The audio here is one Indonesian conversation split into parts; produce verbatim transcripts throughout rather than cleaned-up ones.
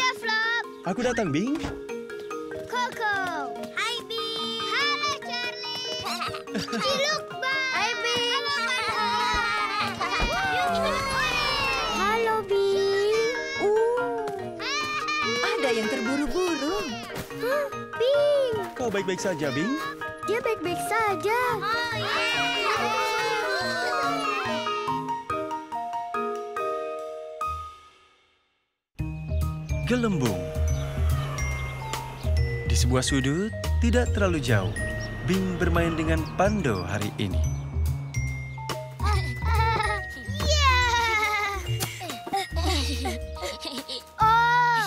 Ada Flop. Aku datang, Bing. Coco. Hai, Bing. Halo, Charlie. Ciluk, Bang. Hai, Bing. Halo, Bing. Uh. Ada yang terburu-buru. Huh, Bing. Kau baik-baik saja, Bing? Dia baik-baik saja. Oh, yeah. Gelembung. Di sebuah sudut, tidak terlalu jauh, Bing bermain dengan Pando hari ini. Oh,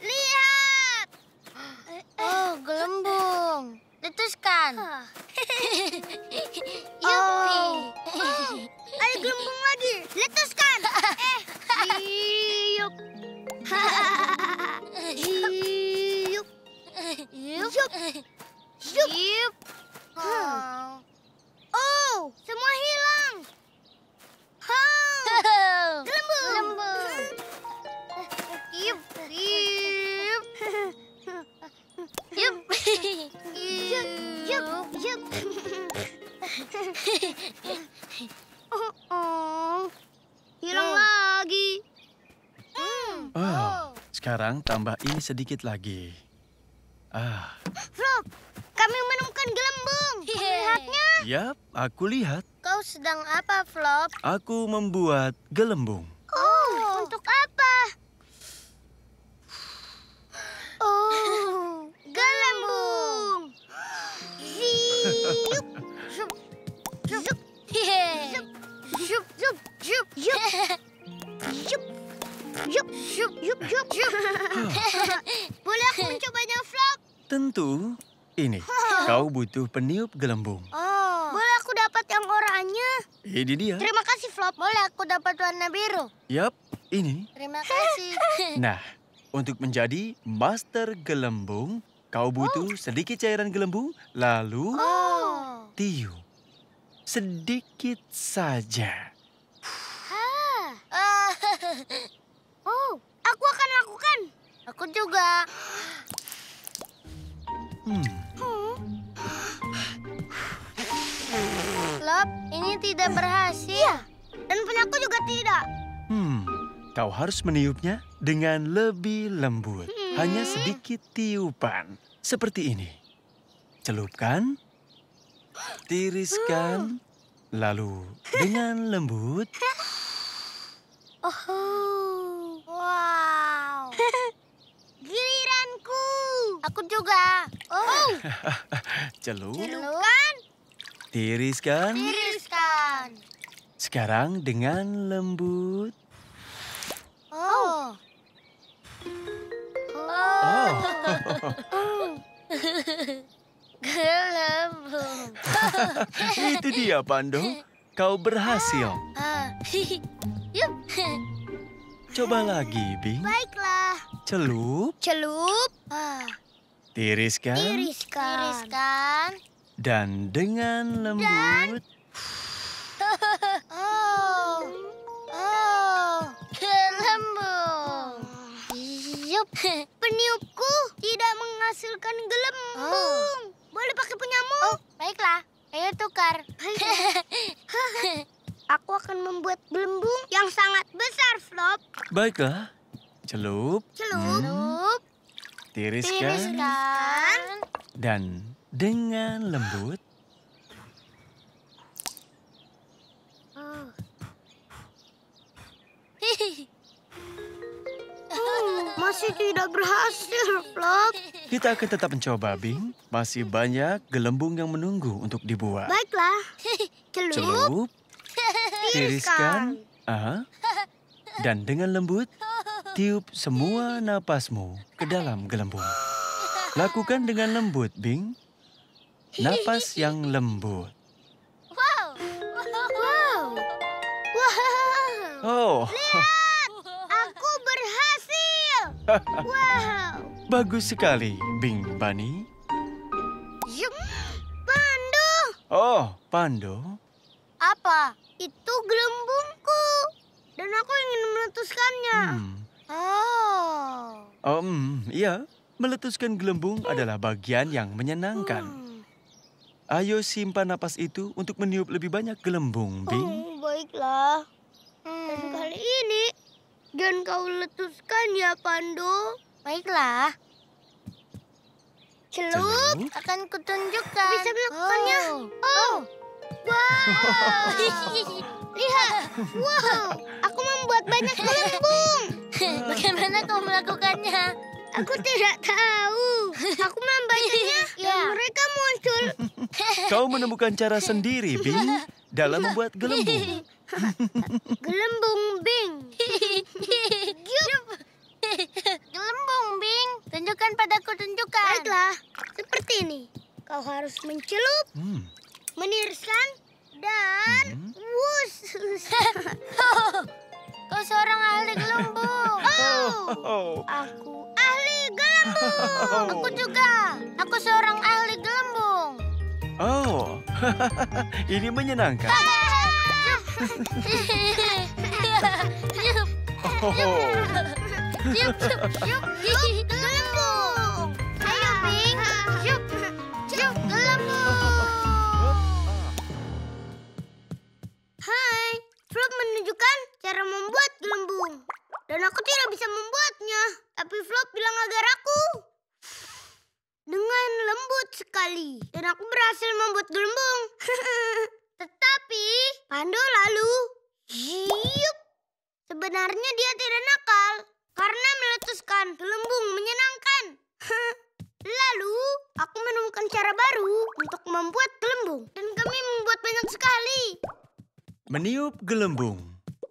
lihat! Oh, gelembung. Letuskan. Oh, ada gelembung lagi. Letuskan. Eh, yuk. Yup. Yup. Yup. Oh, semua hilang. Gelembung. Gelembung. Yup. Yup. Yup. Yup. Yup. Oh, oh. Hilang lagi. Oh, sekarang tambah ini sedikit lagi. Ah. Flop, kami menemukan gelembung. Kau lihatnya? Yap, aku lihat. Kau sedang apa, Flop? Aku membuat gelembung. Oh, untuk apa? Oh, gelembung. Ziup, zup, zup, zup, zup, zup, zup. Yup, yup, yup, yup, yup. Boleh aku mencobanya, Flop? Tentu. Ini, kau butuh peniup gelembung. Oh. Boleh aku dapat yang oranye? Ini dia. Terima kasih, Flop. Boleh aku dapat warna biru? Yap, ini. Terima kasih. Nah, untuk menjadi master gelembung, kau butuh oh. sedikit cairan gelembung, lalu oh. tiup. Sedikit saja. Oh, aku akan lakukan. Aku juga. Hmm. Flop, ini tidak berhasil. Iya. Dan punya aku juga tidak. Hmm, kau harus meniupnya dengan lebih lembut. Hmm. Hanya sedikit tiupan. Seperti ini. Celupkan, tiriskan, hmm. lalu dengan lembut. Oh, wow. Giliranku. Aku juga. Oh. Celup. Celupkan. Tiriskan. Tiriskan. Sekarang dengan lembut. Oh. Oh. oh. oh. Gelembung. Itu dia, Pando. Kau berhasil. Ah. Yup. Coba lagi, Bing. Baiklah. Celup. Celup. Ah. Tiriskan. Tiriskan. Tiriskan. Dan dengan lembut. Dan... Oh. Oh. Gelembung. Yup. Peniupku tidak menghasilkan gelembung. Oh. Boleh pakai punyamu? Oh, baiklah. Ayo tukar. Aku akan membuat gelembung yang sangat besar, Flop. Baiklah. Celup. Celup. Hmm. Tiriskan. Tiriskan. Dan dengan lembut. Oh. Hmm, masih tidak berhasil, Flop. Kita akan tetap mencoba, Bing. Masih banyak gelembung yang menunggu untuk dibuat. Baiklah. Celup. Celup. Tiriskan. Aha. Dan dengan lembut, tiup semua napasmu ke dalam gelembung. Lakukan dengan lembut, Bing. Napas yang lembut. Wow. Wow. Wow. Oh. Lihat. Wow. Bagus sekali, Bing Bunny. Yup. Pando. Oh, Pando. Apa? Itu gelembungku. Dan aku ingin meletuskannya. Hmm. Oh. Um, iya, meletuskan gelembung adalah bagian yang menyenangkan. Ayo simpan napas itu untuk meniup lebih banyak gelembung, Bing. Oh, baiklah. Dan kali ini, jangan kau letuskan ya, Pando. Baiklah. Celup, akan kutunjukkan. Bisa melakukannya. Oh. oh. Wow. Lihat. Wow. Aku membuat banyak gelembung. Bagaimana kau melakukannya? Aku tidak tahu. Aku membacanya dan mereka muncul. Kau menemukan cara sendiri, Bing, dalam membuat gelembung. Gelembung, Bing. Gelembung, Bing. Tunjukkan padaku, tunjukkan. Baiklah, seperti ini. Kau harus mencelup, hmm. meniriskan, dan hmm. wus. Oh, kau seorang ahli gelembung. Oh, aku ahli gelembung. Aku juga. Aku seorang ahli gelembung. Oh, ini menyenangkan. Yup, yup, yup, gelembung. Ayo, Bing. Yup, yup, gelembung. Hai, Flop menunjukkan cara membuat gelembung. Dan aku tidak bisa membuatnya. Tapi Flop bilang agar aku. Dengan lembut sekali. Dan aku berhasil membuat gelembung. Tetapi, Pando lalu. Yup. Sebenarnya dia tidak nakal. Karena meletuskan gelembung menyenangkan. Lalu, aku menemukan cara baru untuk membuat gelembung. Dan kami membuat banyak sekali. Meniup gelembung.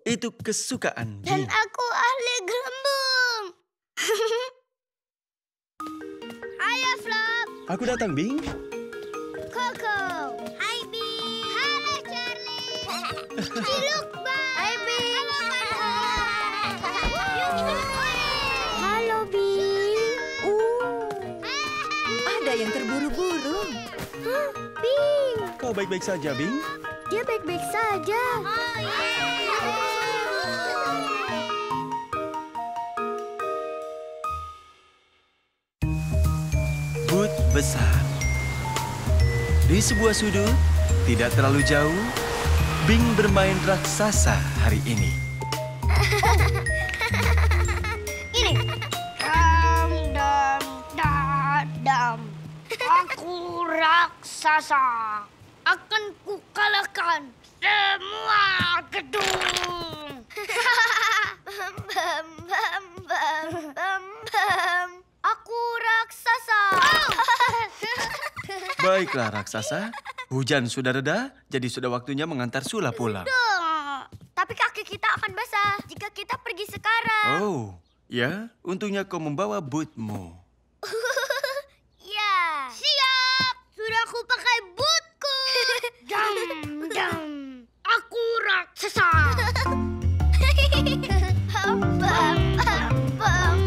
Itu kesukaan. Dan Bing. Aku ahli gelembung. Ayo, Flop. Aku datang, Bing. Coco. Hai, Bing. Halo, Charlie. Ciluk, Bang. Hai, Bing. Halo, yang terburu-buru. Huh, Bing. Kau baik-baik saja, Bing? Dia baik-baik saja. Oh, yeah. Boot besar. Di sebuah sudut, tidak terlalu jauh, Bing bermain raksasa hari ini. Ini. Dam, dam, dam, dam. Aku raksasa, akan kukalahkan semua gedung. Bam, bam, bam, bam, bam. Aku raksasa. Oh. Baiklah raksasa, hujan sudah reda, jadi sudah waktunya mengantar Sula pulang. Duh, tapi kaki kita akan basah jika kita pergi sekarang. Oh, ya, untungnya kau membawa bootmu. Aku pakai bootku. Dam, dam. Aku raksasa. Bam, bam, bam.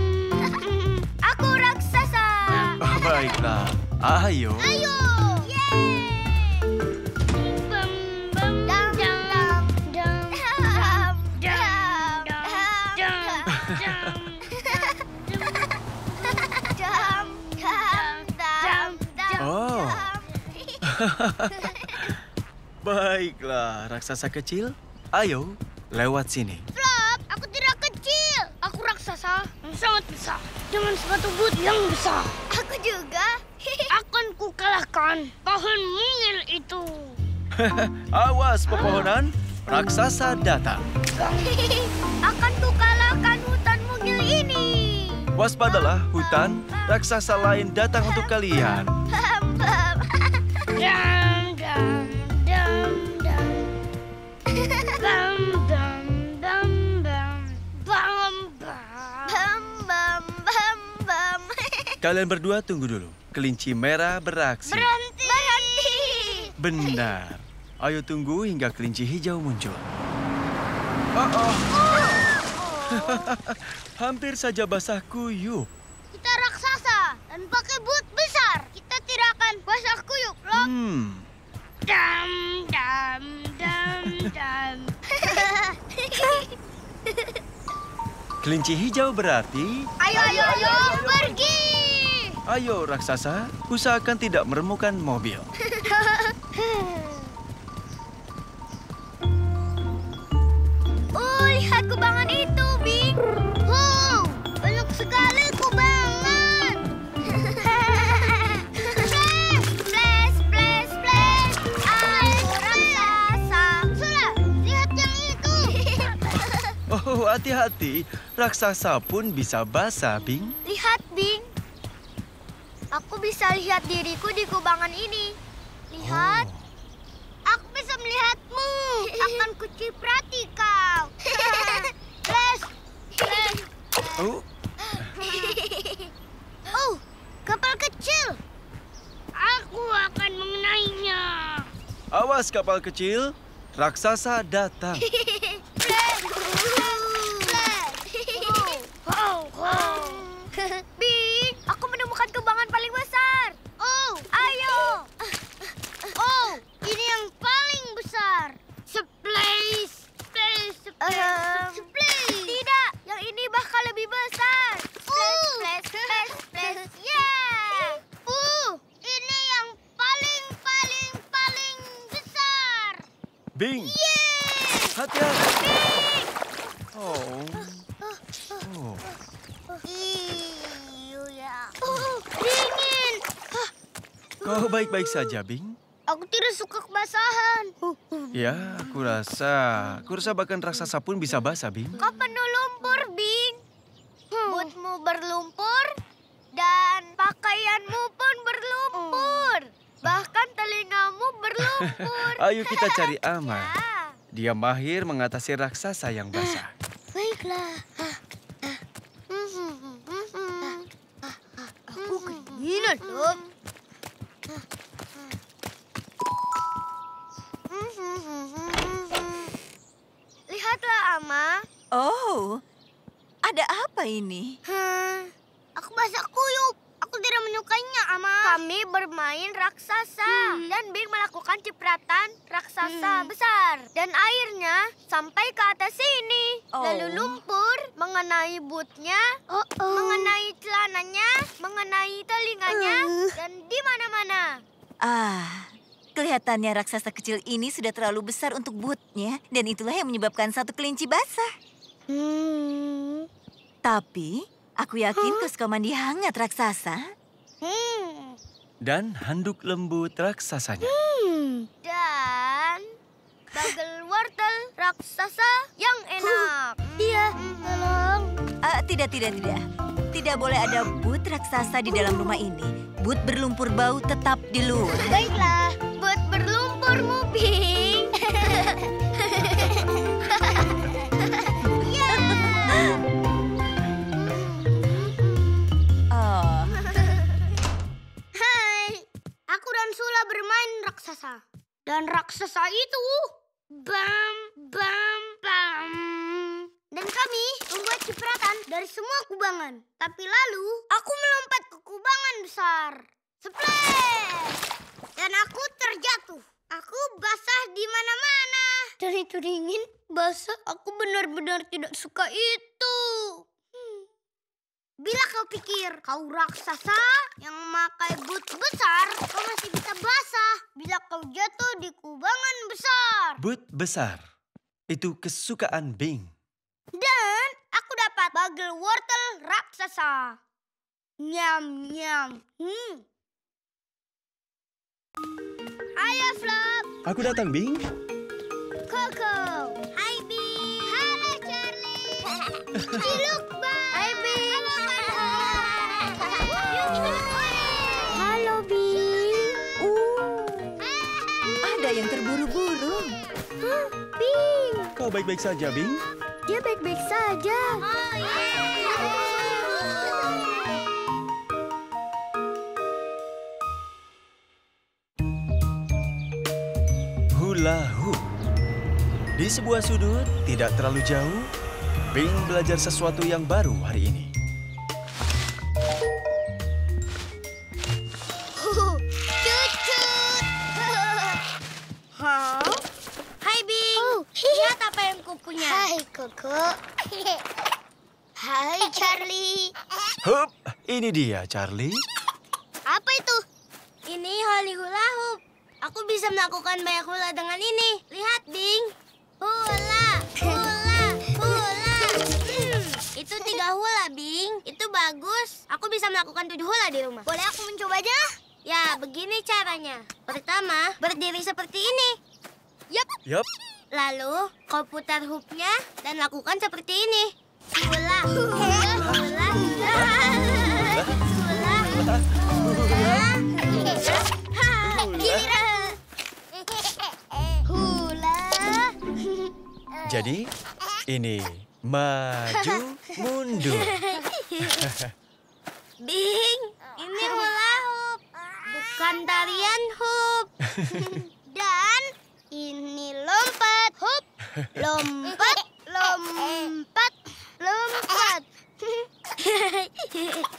Aku raksasa. Baiklah, ayo. Ayo. Bam, bam, dam, dam, dam, dam, dam, dam, dam. Baiklah, raksasa kecil. Ayo, lewat sini. Flop, aku tidak kecil. Aku raksasa yang sangat besar. Dengan sepatu boot yang besar. Aku juga. Akan kukalahkan pohon mungil itu. Awas, pepohonan. Raksasa datang. Akan kukalahkan hutan mungil ini. Waspadalah, hutan. Raksasa lain datang untuk kalian. Dam, dam, dam, dam. Bam, bam, bam, bam. Bam, bam, bam, bam, bam. Kalian berdua tunggu dulu. Kelinci merah beraksi. Berhenti. Berhenti. Benar. Ayo tunggu hingga kelinci hijau muncul. Oh, oh. Oh. Hampir saja basah kuyup. Kita raksasa dan pakai boot besar. Kita tidak akan basah kuyup, Flop. Hmm. Dam, dam, dam, dam. Kelinci hijau berarti... Ayo, ayo, ayo, pergi! Ayo, raksasa, usahakan tidak meremukan mobil. Uy, aku bangun itu, Bing. Wow, banyak sekali aku bangun. Splash, splash, splash, splash. Aku raksasa. Sula, lihat yang itu. Oh, hati-hati. Raksasa pun bisa basah, Bing. Lihat, Bing. Aku bisa lihat diriku di kubangan ini. Lihat. Oh. Aku bisa melihatmu. Akan kuciprati kau. Flash. Flash. Oh. Oh, kapal kecil. Aku akan mengenainya. Awas kapal kecil. Raksasa datang. Flash. Oh. Oh. Oh. Bing, aku menemukan kubangan paling besar. Oh, ayo. Oh, ini yang paling besar. Splash, splash, splash, splash. Tidak, yang ini bakal lebih besar. Splash, splash, splash, splash. Yeah. Uh, ini yang paling, paling, paling besar. Bing. Yeah. Hati-hati. Bing. Oh. Oh. Iya, ya. Oh, dingin. Kau baik-baik saja, Bing? Aku tidak suka kebasahan. Ya, aku rasa, aku rasa bahkan raksasa pun bisa basah, Bing. Kau penuh lumpur, Bing. Bootmu berlumpur dan pakaianmu pun berlumpur. Bahkan telingamu berlumpur. Ayo kita cari Amar. Ya. Dia mahir mengatasi raksasa yang basah. Baiklah. Aku kedinginan, Flop. Lihatlah, Ama. Oh, ada apa ini? Hmm, aku basah kuyup. Aku tidak menyukainya, Ama. Kami bermain raksasa. Hmm. Dan Bing melakukan cipratan raksasa hmm. besar. Dan airnya sampai ke atas sini. Oh. Lalu lumpur mengenai bootnya, oh -oh. mengenai celananya, mengenai telinganya, uh. dan di mana-mana. Ah, kelihatannya raksasa kecil ini sudah terlalu besar untuk bootnya. Dan itulah yang menyebabkan satu kelinci basah. Hmm. Tapi... Aku yakin huh? kau suka mandi hangat raksasa. Hmm. Dan handuk lembut raksasanya. Hmm. Dan bagel wortel raksasa yang enak. Huh. Iya, tolong. Uh, tidak, tidak, tidak. Tidak boleh ada boot raksasa di dalam rumah ini. Boot berlumpur bau tetap di luar. Baiklah, boot berlumpurmu, Bing. Sula bermain raksasa. Dan raksasa itu... Bam, bam, bam. Dan kami membuat cipratan dari semua kubangan. Tapi lalu, aku melompat ke kubangan besar. Splash! Dan aku terjatuh. Aku basah di mana-mana. Dan itu dingin, basah. Aku benar-benar tidak suka itu. Bila kau pikir kau raksasa yang memakai boot besar, kau masih bisa basah bila kau jatuh di kubangan besar. Boot besar, itu kesukaan Bing. Dan aku dapat bagel wortel raksasa. Nyam, nyam. Hmm. Ayo, Flop. Aku datang, Bing. Coco. Hai, Bing. Halo, Charlie. Hai, Lukman. Hai, Bing. Yang terburu-buru. Huh, Bing. Kau baik-baik saja, Bing? Dia baik-baik saja. Oh, yeah. Hula hoop. Di sebuah sudut, tidak terlalu jauh, Bing belajar sesuatu yang baru hari ini. Lihat apa yang kupunya. Hai, Coco. Hai, Charlie. Hup, ini dia, Charlie. Apa itu? Ini Holly Hula Hoop. Aku bisa melakukan banyak hula dengan ini. Lihat, Bing. Hula, hula, hula. Hmm, itu tiga hula, Bing. Itu bagus. Aku bisa melakukan tujuh hula di rumah. Boleh aku mencobanya? Ya, begini caranya. Pertama, berdiri seperti ini. Yap. Yap. Lalu, kau putar hoopnya dan lakukan seperti ini. Hula, hula, hula, hula, hula. Jadi, ini maju mundur. Bing, ini hula hoop, bukan tarian hoop. Dan ini lompat hoop, lompat, lompat, lompat.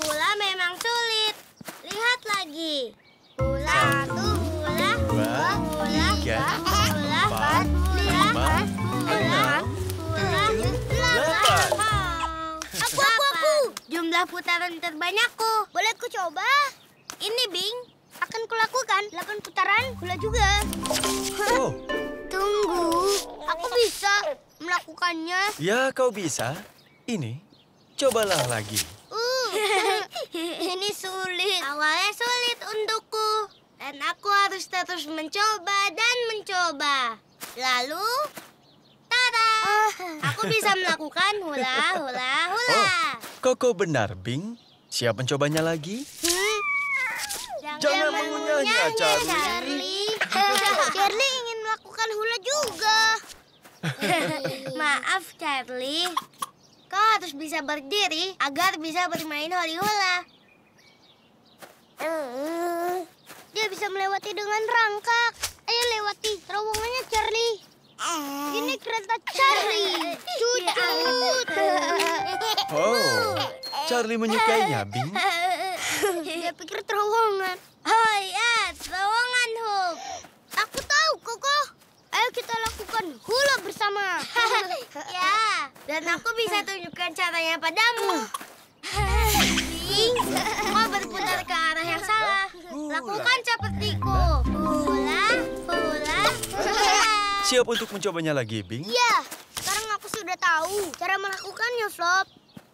Hula memang sulit. Lihat lagi. Hula, satu, hula, dua, hula, tiga, hula, empat, lima, jumlah putaran terbanyakku. Boleh ku coba? Ini, Bing. Akan kulakukan delapan putaran hula juga. Oh. Tunggu. Aku bisa melakukannya. Ya, kau bisa. Ini, cobalah lagi. Uh, ini sulit. Awalnya sulit untukku. Dan aku harus terus mencoba dan mencoba. Lalu, tada! Aku bisa melakukan hula, hula, hula. Oh. Coco benar, Bing. Siap mencobanya lagi? Hmm? Jangan, Jangan mengunyahnya, Charlie. Charlie. Charlie ingin melakukan hula juga. Maaf, Charlie. Kau harus bisa berdiri agar bisa bermain Holly Hula. Dia bisa melewati dengan rangkak. Ayo lewati terowongannya, Charlie. Ini kereta Charlie. Cucut. Oh, Charlie menyukainya, Bing. Dia pikir terowongan. Oh iya, terowongan, Hoop. Aku tahu, Coco. Ayo kita lakukan hula bersama. Ya, dan aku bisa tunjukkan caranya padamu. Bing, kau berputar ke arah yang salah. Lakukan sepertiku. Hula, hula, hula. Siap untuk mencobanya lagi, Bing? Iya, sekarang aku sudah tahu cara melakukannya, Flop.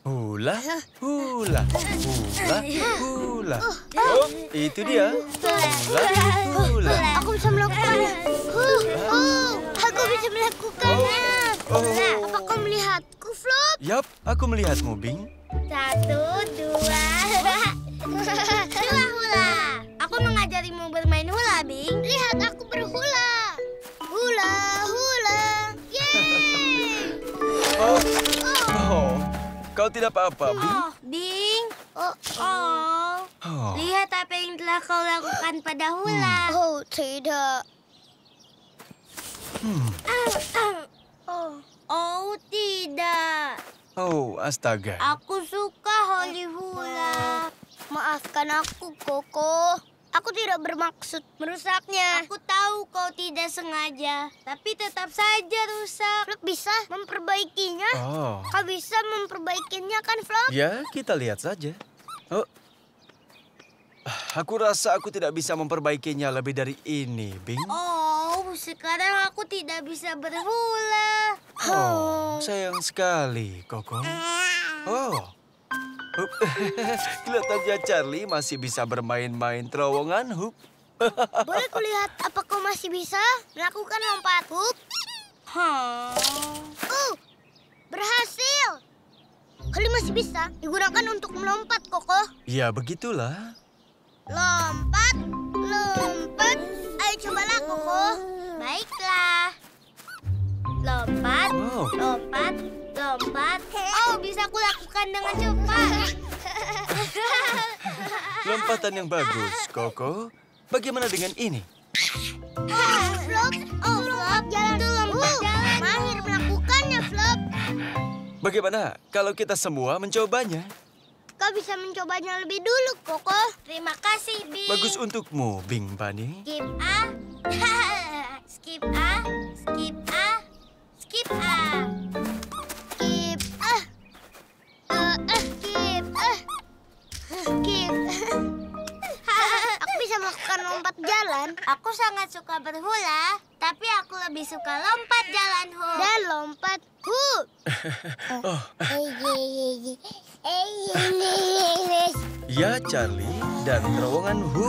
Hula, hula, hula, hula. Oh, itu dia. Hula, hula. Aku bisa melakukannya. Uh, uh, aku bisa melakukannya. Hula, apa kau melihatku, Flop? Yap, aku melihatmu, Bing. Satu, dua, dua hula. Aku mengajarimu bermain hula, Bing. Lihat, aku berhula. Hula, hula, yeay! Oh, oh, kau tidak apa-apa, Bing? Oh, Bing, oh, oh. Oh, lihat apa yang telah kau lakukan pada hula. Hmm. Oh, tidak. Hmm. Oh. Oh, tidak. Oh, astaga. Aku suka Holly Hula. Maafkan aku, Coco. Aku tidak bermaksud merusaknya. Aku tahu kau tidak sengaja, tapi tetap saja rusak. Flop bisa memperbaikinya. Oh. Kau bisa memperbaikinya kan, Flop? Ya, kita lihat saja. Oh. Aku rasa aku tidak bisa memperbaikinya lebih dari ini, Bing. Oh, sekarang aku tidak bisa berhula. Oh, oh. Sayang sekali, Coco. Oh. Kelihatannya Charlie masih bisa bermain-main terowongan hoop. Boleh kulihat apa kau masih bisa melakukan lompat hoop? Huh. Uh, berhasil. Holly masih bisa digunakan untuk melompat, Coco. Ya, begitulah. Lompat, lompat. Ayo cobalah, Coco. Baiklah. Lompat, wow. Lompat. Lompat. Oh, bisa aku lakukan dengan cepat. Lompatan yang bagus, Coco. Bagaimana dengan ini? Oh, Flop. Oh, Flop. Jalan dulu. Uh, mahir melakukannya, Flop. Bagaimana kalau kita semua mencobanya? Kau bisa mencobanya lebih dulu, Coco. Terima kasih, Bing. Bagus untukmu, Bing Bunny. Skip A. Skip A. Skip A. Skip A. Skip A. Ah, jalan. Aku sangat suka berhula, tapi aku lebih suka lompat jalan, Hu. Dan lompat, Hu. Oh. Ya, Charlie dan terowongan Hu.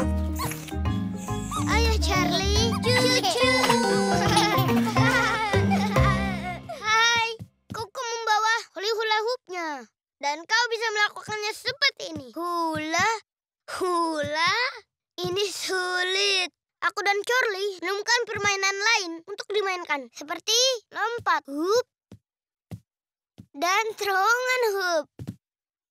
Ayo, Charlie. Cucu. Hai, Coco membawa hula hoopnya. Dan kau bisa melakukannya seperti ini. Hula, hula. Ini sulit. Aku dan Charlie menemukan permainan lain untuk dimainkan. Seperti lompat hoop dan terowongan hoop.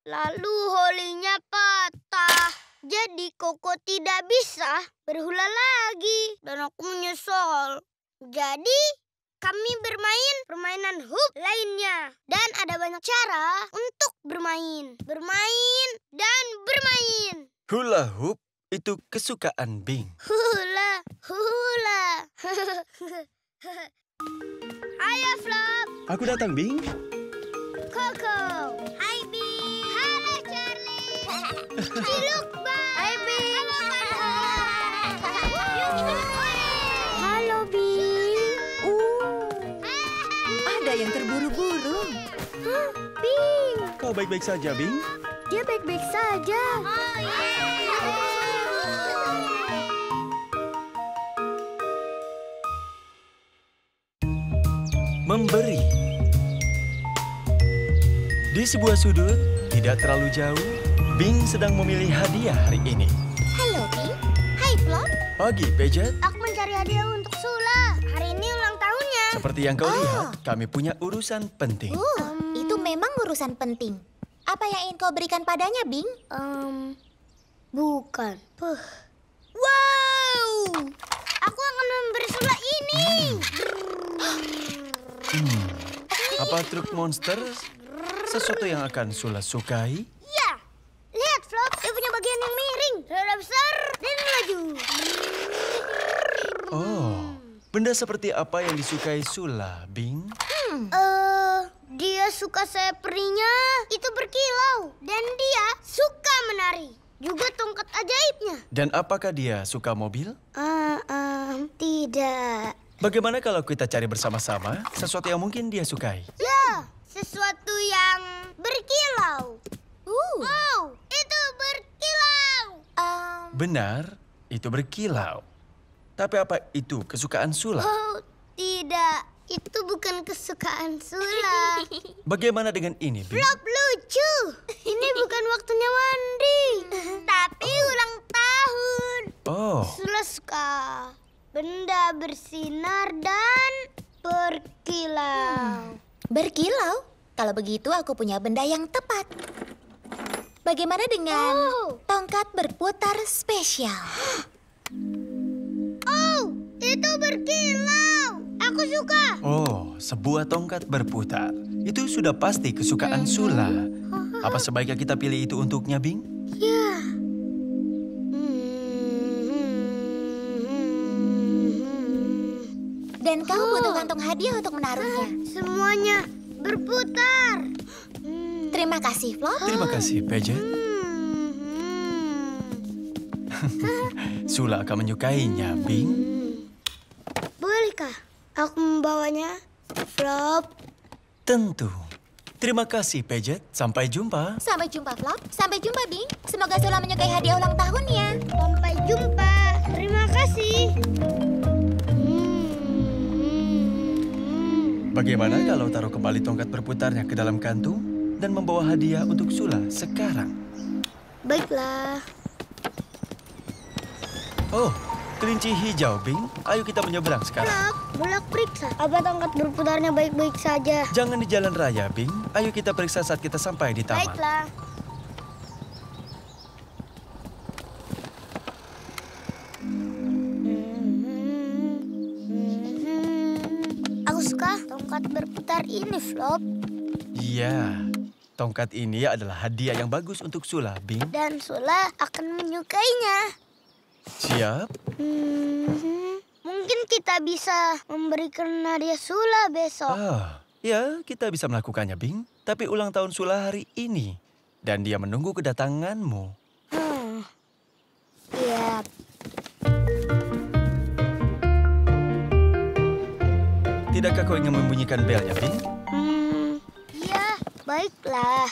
Lalu holinya patah. Jadi Coco tidak bisa berhula lagi. Dan aku menyesal. Jadi kami bermain permainan hoop lainnya. Dan ada banyak cara untuk bermain. Bermain dan bermain. Hula hoop. Itu kesukaan Bing. Hula, hula. Ayo, Flop. Aku datang, Bing. Coco. Hai, Bing. Halo, Charlie. Ciluk, Bang. Hai, Bing. Halo, Pando. Halo, Bing. Uh. Ada yang terburu-buru. Huh, Bing. Kau baik-baik saja, Bing? Dia baik-baik saja. Oh, yeah. Memberi. Di sebuah sudut, tidak terlalu jauh, Bing sedang memilih hadiah hari ini. Halo, Bing. Hai, Flop. Pagi, Pejet. Aku mencari hadiah untuk Sula. Hari ini ulang tahunnya. Seperti yang kau oh. lihat, kami punya urusan penting. Uh, um, itu memang urusan penting. Apa yang ingin kau berikan padanya, Bing? Um, bukan. Puh. Wow! Aku akan memberi Sula ini. Hmm. Hmm. Apa truk monster? Sesuatu yang akan Sula sukai? Ya. Lihat, Flop. Dia punya bagian yang miring, rada besar, dan laju. Oh. Benda seperti apa yang disukai Sula, Bing? Hmm. Uh, dia suka seperinya. Itu berkilau. Dan dia suka menari. Juga tongkat ajaibnya. Dan apakah dia suka mobil? Uh, uh, tidak. Bagaimana kalau kita cari bersama-sama sesuatu yang mungkin dia sukai? Ya, sesuatu yang berkilau. Uh. Wow, itu berkilau. Um. Benar, itu berkilau. Tapi apa itu kesukaan Sula? Oh, tidak. Itu bukan kesukaan Sula. Bagaimana dengan ini, Bing? Flop lucu. Ini bukan waktunya mandi. Tapi oh. ulang tahun. Oh. Sula suka benda bersinar dan berkilau. Hmm. Berkilau? Kalau begitu aku punya benda yang tepat. Bagaimana dengan oh. tongkat berputar spesial? Oh, itu berkilau. Aku suka. Oh, sebuah tongkat berputar. Itu sudah pasti kesukaan hmm. Sula. Apa sebaiknya kita pilih itu untuknya, Bing? Ya. Dan kau oh. butuh kantong hadiah untuk menaruhnya. Semuanya berputar. Hmm. Terima kasih, Flop. Terima kasih, Pejet. Hmm. Hmm. Sula akan menyukainya, Bing. Bolehkah aku membawanya, Flop? Tentu. Terima kasih, Pejet. Sampai jumpa. Sampai jumpa, Flop. Sampai jumpa, Bing. Semoga Sula menyukai hadiah ulang tahunnya. Sampai jumpa. Terima kasih. Bagaimana kalau taruh kembali tongkat berputarnya ke dalam kantung dan membawa hadiah untuk Sula sekarang? Baiklah. Oh, kelinci hijau, Bing. Ayo kita menyeberang sekarang. Flop, boleh periksa apa tongkat berputarnya baik-baik saja? Jangan di jalan raya, Bing. Ayo kita periksa saat kita sampai di taman. Baiklah. Tongkat berputar ini, Flop. Iya, tongkat ini adalah hadiah yang bagus untuk Sula, Bing. Dan Sula akan menyukainya. Siap. Hmm, mungkin kita bisa memberikan hadiah Sula besok. Ah, ya, kita bisa melakukannya, Bing. Tapi ulang tahun Sula hari ini. Dan dia menunggu kedatanganmu. Hmm. Siap. Tidakkah kau ingin membunyikan belnya, Bing? Hmm, ya, baiklah.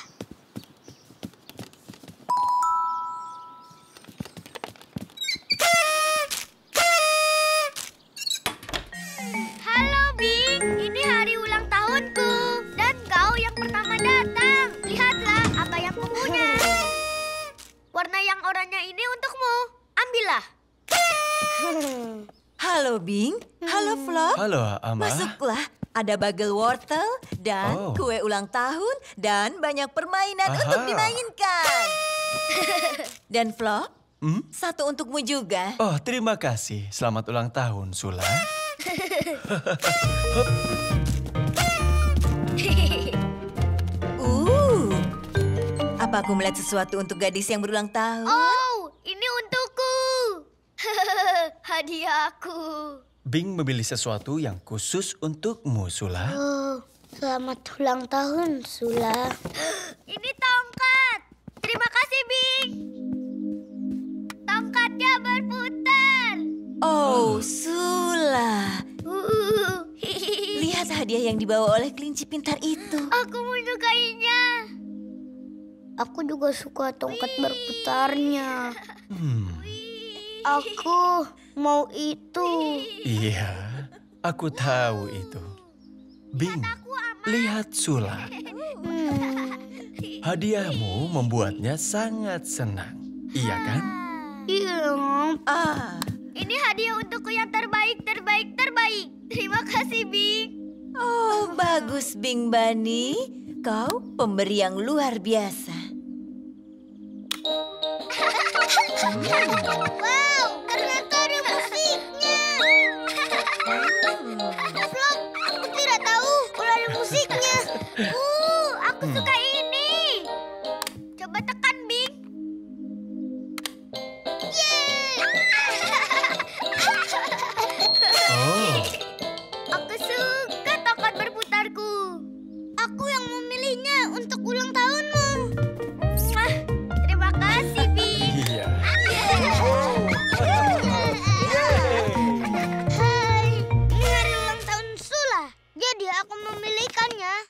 Halo, Bing. Ini hari ulang tahunku. Dan kau yang pertama datang. Lihatlah apa yang kupunya. Warna yang oranye ini untukmu. Ambillah. Halo, Bing. Halo, Flop. Halo, Amar. Masuklah. Ada bagel wortel dan oh. kue ulang tahun dan banyak permainan Aha. untuk dimainkan. Dan Flop, hmm? satu untukmu juga. Oh, terima kasih. Selamat ulang tahun, Sula. uh, apa aku melihat sesuatu untuk gadis yang berulang tahun? Oh, ini untukku. Hadiahku. Bing memilih sesuatu yang khusus untukmu, Sula. Oh, selamat ulang tahun, Sula. Ini tongkat. Terima kasih, Bing. Tongkatnya berputar. Oh, Sula. Uh. Lihat hadiah yang dibawa oleh kelinci pintar itu. Aku menyukainya. Aku juga suka tongkat Wih. berputarnya. Hmm. Aku mau itu. Iya, aku tahu itu. Bing, lihat Sula. Hmm. Hadiahmu membuatnya sangat senang, iya kan? Iya. Ah. Ini hadiah untukku yang terbaik, terbaik, terbaik. Terima kasih, Bing. Oh, bagus, Bing Bunny. Kau pemberi yang luar biasa. Wow, ternyata ada musiknya. Flop, aku tidak tahu kalau ada musiknya. Uh, aku suka ini. Coba tekan, Bing. Yeay! Oh. Aku suka tongkat berputarku. Aku yang memilihnya untuk ulang tahunmu. Terima kasih, Bing. Iya.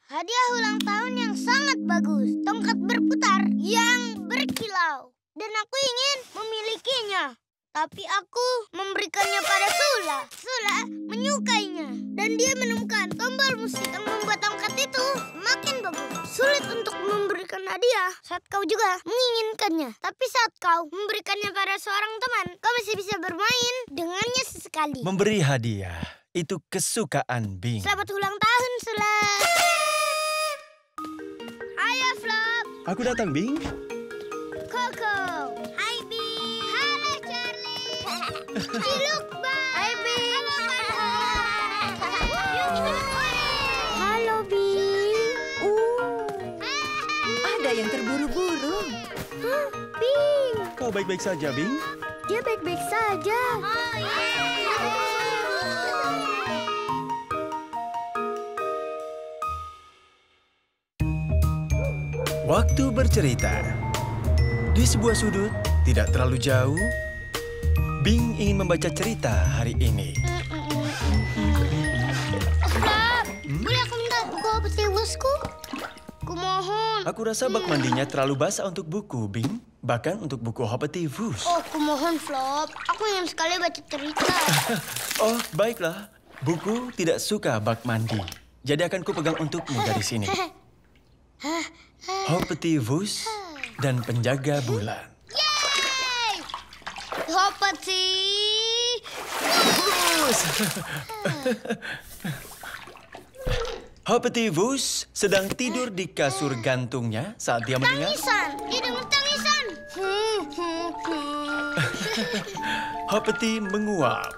Hadiah ulang tahun yang sangat bagus. Tongkat berputar yang berkilau. Dan aku ingin memilikinya. Tapi aku memberikannya pada Sula. Sula menyukainya. Dan dia menemukan tombol musik yang membuat tongkat itu makin bagus. Sulit untuk memberikan hadiah saat kau juga menginginkannya. Tapi saat kau memberikannya pada seorang teman, kau masih bisa bermain dengannya sesekali. Memberi hadiah, itu kesukaan Bing. Selamat ulang tahun, Sula. Aku datang, Bing. Coco. Hai, Bing. Halo, Charlie. Ciluk, Bang. Hai, Bing. Halo, Bing. Uh, ada yang terburu-buru. Huh, Bing. Kau baik-baik saja, Bing? Dia baik-baik saja. Oh, yeah. Waktu bercerita. Di sebuah sudut, tidak terlalu jauh, Bing ingin membaca cerita hari ini. Flop, hmm? boleh aku minta buku Hoppity Voosh-ku? Kumohon. Aku rasa bak mandinya terlalu basah untuk buku, Bing. Bahkan untuk buku Hoppity Voosh. Oh, kumohon, Flop. Aku ingin sekali baca cerita. Oh, baiklah. Buku tidak suka bak mandi. Jadi akan ku pegang untukmu dari sini. Hoppity Voosh dan penjaga bulan. Yeay! Hoppity Voosh! Hoppity Voosh sedang tidur di kasur gantungnya saat dia mendengar... Tangisan! Dia dengar tangisan! Hoppity menguap.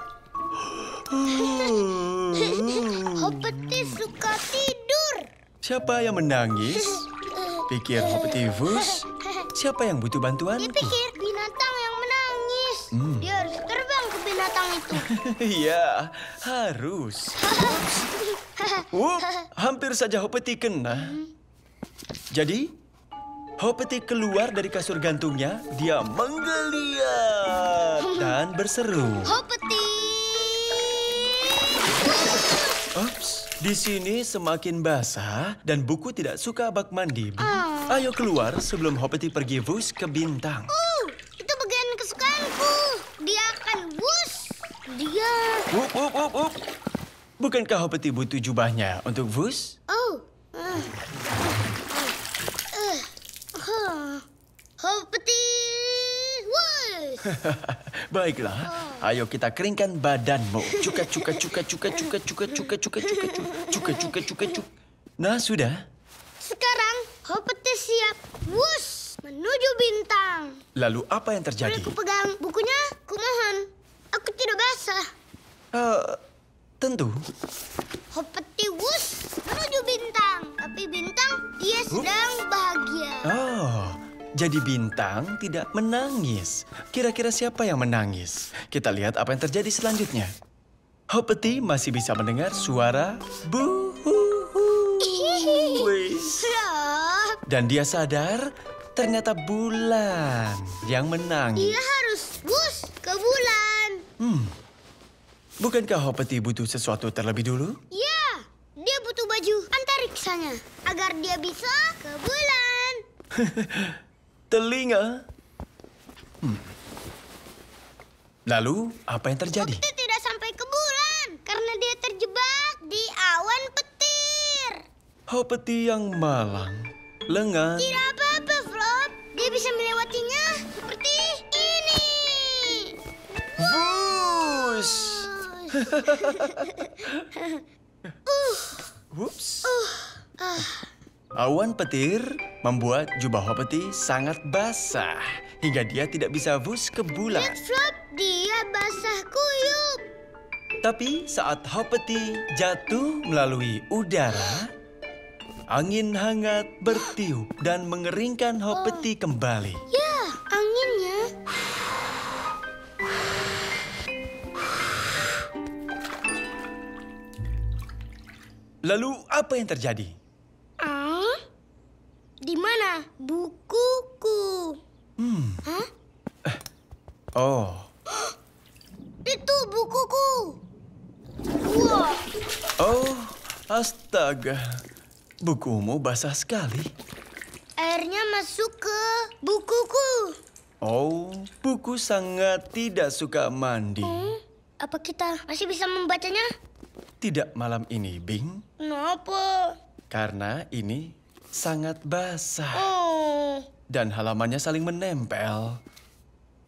Hoppity suka tidur. Siapa yang menangis? Pikir Hoppity Voosh, siapa yang butuh bantuan? Dia pikir binatang yang menangis. Hmm. Dia harus terbang ke binatang itu. Iya, harus. Wup, hampir saja Hoppity kena. Jadi, Hoppity keluar dari kasur gantungnya. Dia menggeliat dan berseru. Hoppity! Ups. Di sini semakin basah dan buku tidak suka bak mandi. Oh. Ayo keluar sebelum Hoppity pergi Voosh ke bintang. Uh, itu bagian kesukaanku. Dia akan Voosh. Dia... Up, up, up, up. Bukankah Hoppity butuh jubahnya untuk Voosh? Oh. Uh. Uh. Uh. Hoppity Voosh. Baiklah. Oh. Ayo kita keringkan badanmu. Cuka cuka cuka cuka cuka cuka cuka cuka cuka cuka cuka cuka cuka. Nah, sudah. Sekarang Hoppity siap Voosh menuju bintang. Lalu apa yang terjadi? Aku pegang bukunya, aku mohon. Aku tidak basah. Uh, tentu. Hoppity Voosh menuju bintang, tapi bintang dia sedang bahagia. Oh. Jadi bintang tidak menangis. Kira-kira siapa yang menangis? Kita lihat apa yang terjadi selanjutnya. Hoppity masih bisa mendengar suara buhuhuhuis. Dan dia sadar ternyata bulan yang menangis. Dia harus Voosh ke bulan. Hmm. Bukankah Hoppity butuh sesuatu terlebih dulu? Ya, dia butuh baju antariksanya agar dia bisa ke bulan. Telinga. Hmm. Lalu, apa yang terjadi? Hoppity tidak sampai ke bulan karena dia terjebak di awan petir. Hoppity yang malang, lengan. Tidak apa-apa, Flop. Dia bisa melewatinya seperti ini. Voosh. Whoops. uh. uh. Awan petir membuat jubah Hoppity sangat basah hingga dia tidak bisa Voosh ke bulan. Lihat, Flop, dia basah kuyup. Tapi saat Hoppity jatuh melalui udara, angin hangat bertiup dan mengeringkan Hoppity oh. kembali. Ya, anginnya. Lalu apa yang terjadi? Di mana bukuku? Hmm. Hah? Oh. Itu bukuku. Wow. Oh, astaga. Bukumu basah sekali. Airnya masuk ke bukuku. Oh, buku sangat tidak suka mandi. Hmm. Apa kita masih bisa membacanya? Tidak malam ini, Bing. Kenapa? Karena ini... sangat basah. Oh. Dan halamannya saling menempel.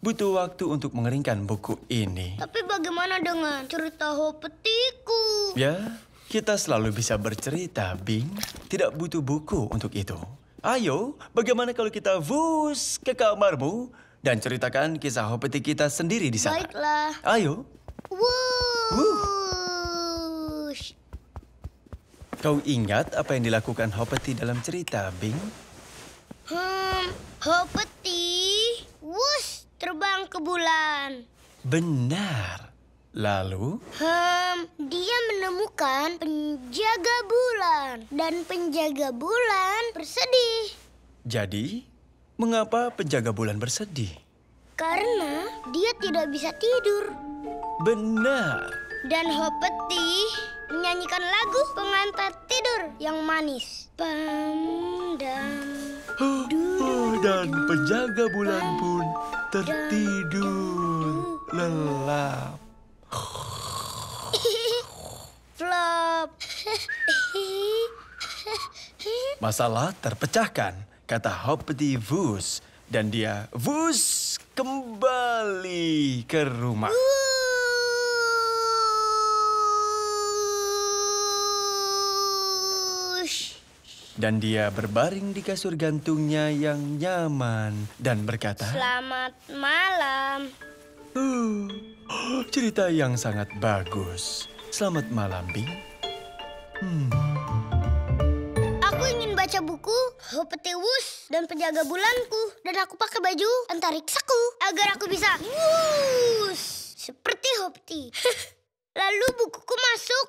Butuh waktu untuk mengeringkan buku ini. Tapi bagaimana dengan cerita Hoppity-ku? Ya, kita selalu bisa bercerita, Bing. Tidak butuh buku untuk itu. Ayo, bagaimana kalau kita Voosh ke kamarmu dan ceritakan kisah Hoppity kita sendiri di sana? Baiklah. Ayo. Woosh. Woosh. Kau ingat apa yang dilakukan Hoppity dalam cerita, Bing? Hmm, Hoppity Voosh terbang ke bulan. Benar. Lalu? Hmm, dia menemukan penjaga bulan. Dan penjaga bulan bersedih. Jadi, mengapa penjaga bulan bersedih? Karena dia tidak bisa tidur. Benar. Dan Hoppity... menyanyikan lagu pengantar tidur yang manis. Pandang. Oh, dan penjaga bulan pun tertidur lelap. Flop. Masalah terpecahkan, kata Hoppity Voosh, dan dia Voosh kembali ke rumah. Dan dia berbaring di kasur gantungnya yang nyaman dan berkata, "Selamat malam." Uh, oh, cerita yang sangat bagus. Selamat malam, Bing. Hmm. Aku ingin baca buku Hoppity Voosh dan penjaga bulanku. Dan aku pakai baju antariksaku agar aku bisa Voosh seperti Hoppity. Lalu bukuku masuk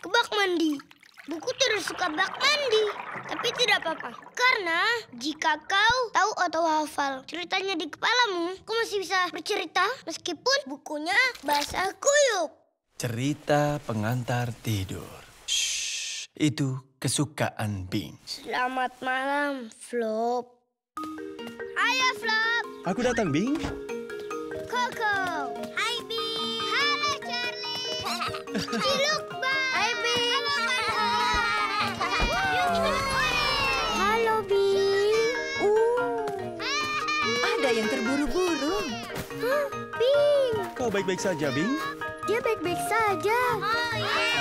ke bak mandi. Buku terus suka bak mandi, tapi tidak apa-apa. Karena jika kau tahu atau hafal ceritanya di kepalamu, kau masih bisa bercerita meskipun bukunya basah kuyup. Cerita pengantar tidur. Shh, itu kesukaan Bing. Selamat malam, Flop. Ayo, Flop. Aku datang, Bing. Coco. Hai, Bing. Halo, Charlie. Ciluk, Bang. Hai, Bing. Halo, Bing. Uh. Ada yang terburu-buru. Huh, Bing. Kau baik-baik saja, Bing? Dia baik-baik saja. Oh, yeah.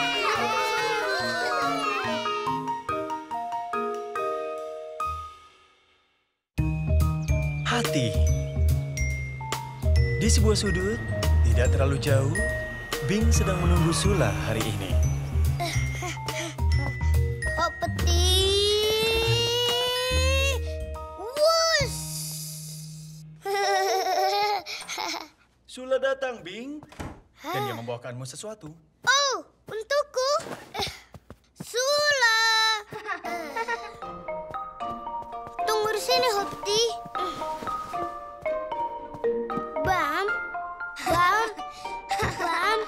Hati. Di sebuah sudut, tidak terlalu jauh, Bing sedang menunggu Sula hari ini. Hoppity Voosh. Sula datang, Bing. Dan dia membawakanmu sesuatu. Oh, untukku. Sula. Tunggu di sini, Hoppity. Bam, bam, bam.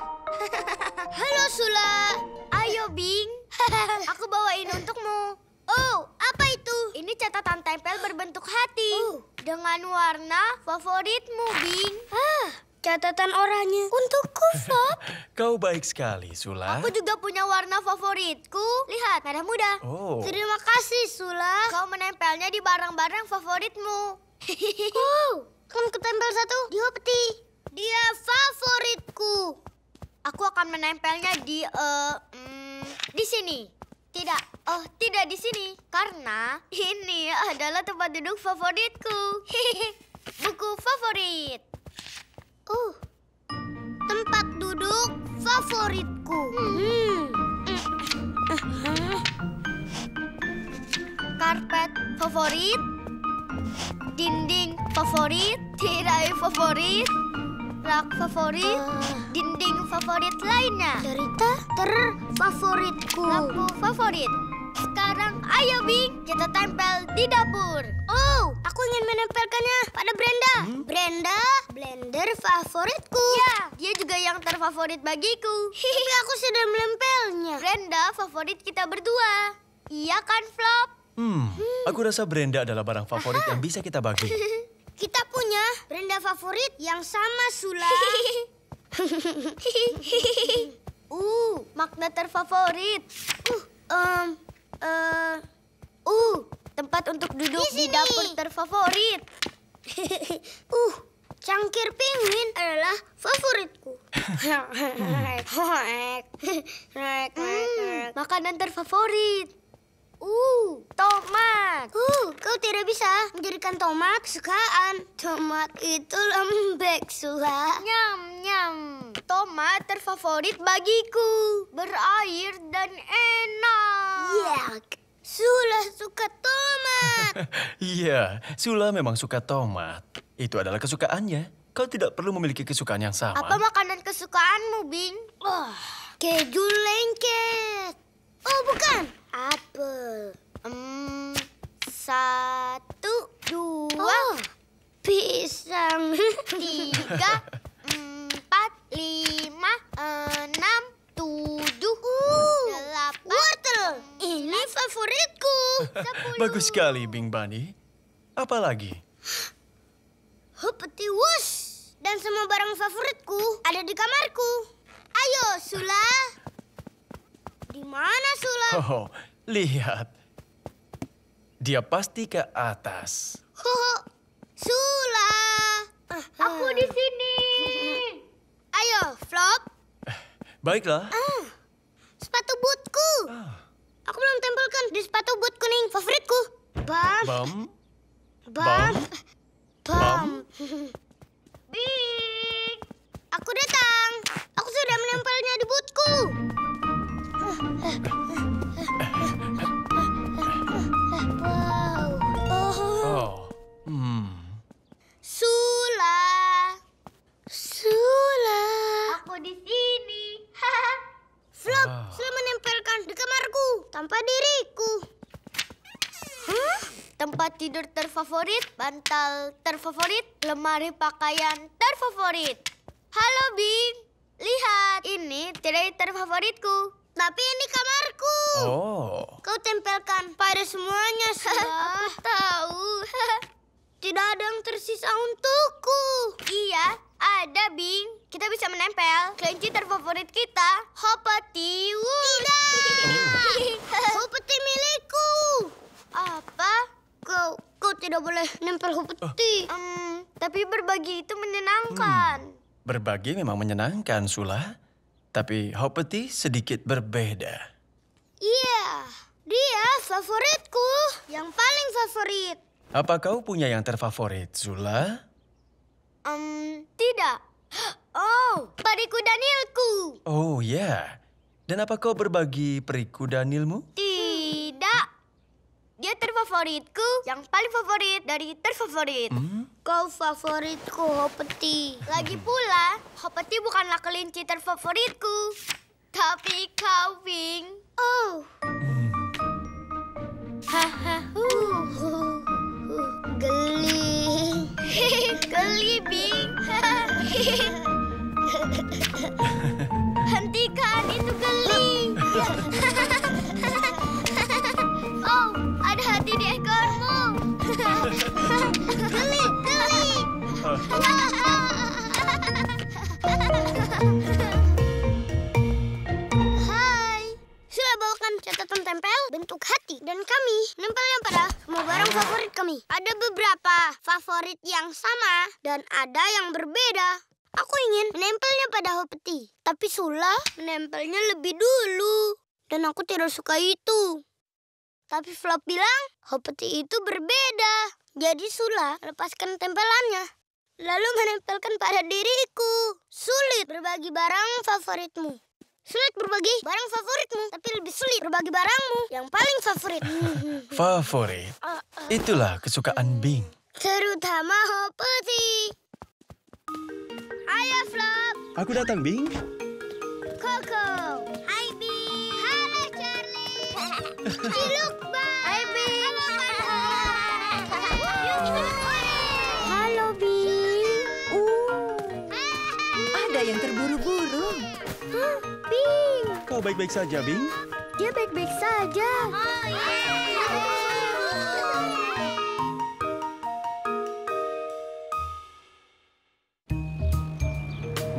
Halo, Sula. Ayo, Bing. Aku bawain untukmu. Oh, apa itu? Ini catatan tempel berbentuk hati. Oh. Dengan warna favoritmu, Bing. Hah, catatan oranye. Untukku, Flop. Kau baik sekali, Sula. Aku juga punya warna favoritku. Lihat, merah muda. Oh. Terima kasih, Sula. Kau menempelnya di barang-barang favoritmu. Oh. Kamu ketempel satu di Hoppity. Dia favoritku. Aku akan menempelnya di uh, mm, di sini. Tidak, oh tidak di sini, karena ini adalah tempat duduk favoritku. Buku favorit. Uh, tempat duduk favoritku. Hmm. Karpet favorit. Dinding favorit, tirai favorit, rak favorit, uh, dinding favorit lainnya. Cerita terfavoritku. Lampu favorit. Sekarang ayo, Bing, kita tempel di dapur. Oh, aku ingin menempelkannya pada Brenda. Hmm? Brenda, blender favoritku. Ya, dia juga yang terfavorit bagiku. Tapi aku sudah menempelnya. Brenda favorit kita berdua. Iya kan, Flop? Hmm, aku rasa Brenda adalah barang favorit Aha. yang bisa kita bagi. Kita punya Brenda favorit yang sama, Sula. uh, makna terfavorit. Uh, um, uh, uh, tempat untuk duduk di, di dapur terfavorit. uh, cangkir penguin adalah favoritku. hmm, makanan terfavorit. Uh, tomat. Uh, kau tidak bisa menjadikan tomat kesukaan. Tomat itu lembek, Sula. Nyam, nyam. Tomat terfavorit bagiku. Berair dan enak. Yuck. Sula suka tomat. Iya, Sula memang suka tomat. Itu adalah kesukaannya. Kau tidak perlu memiliki kesukaan yang sama. Apa makanan kesukaanmu, Bing? Oh, keju lengket. Oh, bukan. Apel. Um, satu, dua, oh, pisang, tiga, empat, lima, enam, tujuh, uh, delapan. Wortel, ini favoritku. sepuluh. Bagus sekali, Bing Bunny. Apa lagi? Hoppity Voosh. Dan semua barang favoritku ada di kamarku. Ayo, Sula. Di mana, Sula? Oh, lihat. Dia pasti ke atas. Oh, Sula. Uh, aku di sini. Ayo, Flop. Baiklah. Uh, sepatu bootku. Uh. Aku belum tempelkan di sepatu boot kuning favoritku. Bam. Bam. Bam. Bam. Bing. Aku datang. Aku sudah menempelnya di bootku. Wow. Oh. Hmm. Sula. Sula. Aku di sini. Flop, oh. Sula menempelkan di kamarku tanpa diriku. Huh? Tempat tidur terfavorit, bantal terfavorit, lemari pakaian terfavorit. Halo, Bing. Lihat, ini tirai terfavoritku. Tapi ini kamarku. Oh. Kau tempelkan pada semuanya, Sula. Aku tahu. Tidak ada yang tersisa untukku. Iya, ada, Bing. Kita bisa menempel kelinci terfavorit kita, Hoppity Voosh. Tidak! Hoppity milikku. Apa? Kau, kau tidak boleh nempel Hoppity. Oh. Um, tapi berbagi itu menyenangkan. Hmm. Berbagi memang menyenangkan, Sula. Tapi Hoppity sedikit berbeda. Iya, yeah, dia favoritku. Yang paling favorit. Apa kau punya yang terfavorit, Sula? Um, tidak. Oh, periku Danilku. Oh, ya. Yeah. Dan apa kau berbagi periku Danilmu? Tidak. Dia terfavoritku, yang paling favorit dari terfavorit. Mm. Kau favoritku, Hoppity. Lagi pula, Hoppity bukanlah kelinci terfavoritku. Tapi kau, Bing. Oh. Hahaha. Geli. Geli, Bing. Hentikan, itu geli. Oh, ada hati di ekormu. Geli. Hai, Sula bawakan catatan tempel bentuk hati dan kami nempelnya pada semua barang favorit kami. Ada beberapa favorit yang sama dan ada yang berbeda. Aku ingin menempelnya pada Hoppity, tapi Sula menempelnya lebih dulu dan aku tidak suka itu. Tapi Flop bilang Hoppity itu berbeda, jadi Sula lepaskan tempelannya. Lalu menempelkan pada diriku. Sulit berbagi barang favoritmu. Sulit berbagi barang favoritmu. Tapi lebih sulit berbagi barangmu yang paling favorit. Favorit. Itulah kesukaan Bing. Terutama Hoppity. Ayo, Flop. Aku datang, Bing. Coco. Hai, Bing. Halo, Charlie. Ciluk, Bang. Hai, Bing. Halo, Bang. Halo, Bing. Yang terburu-buru. Huh, Bing. Kau baik-baik saja, Bing? Dia baik-baik saja. Oh, yeah.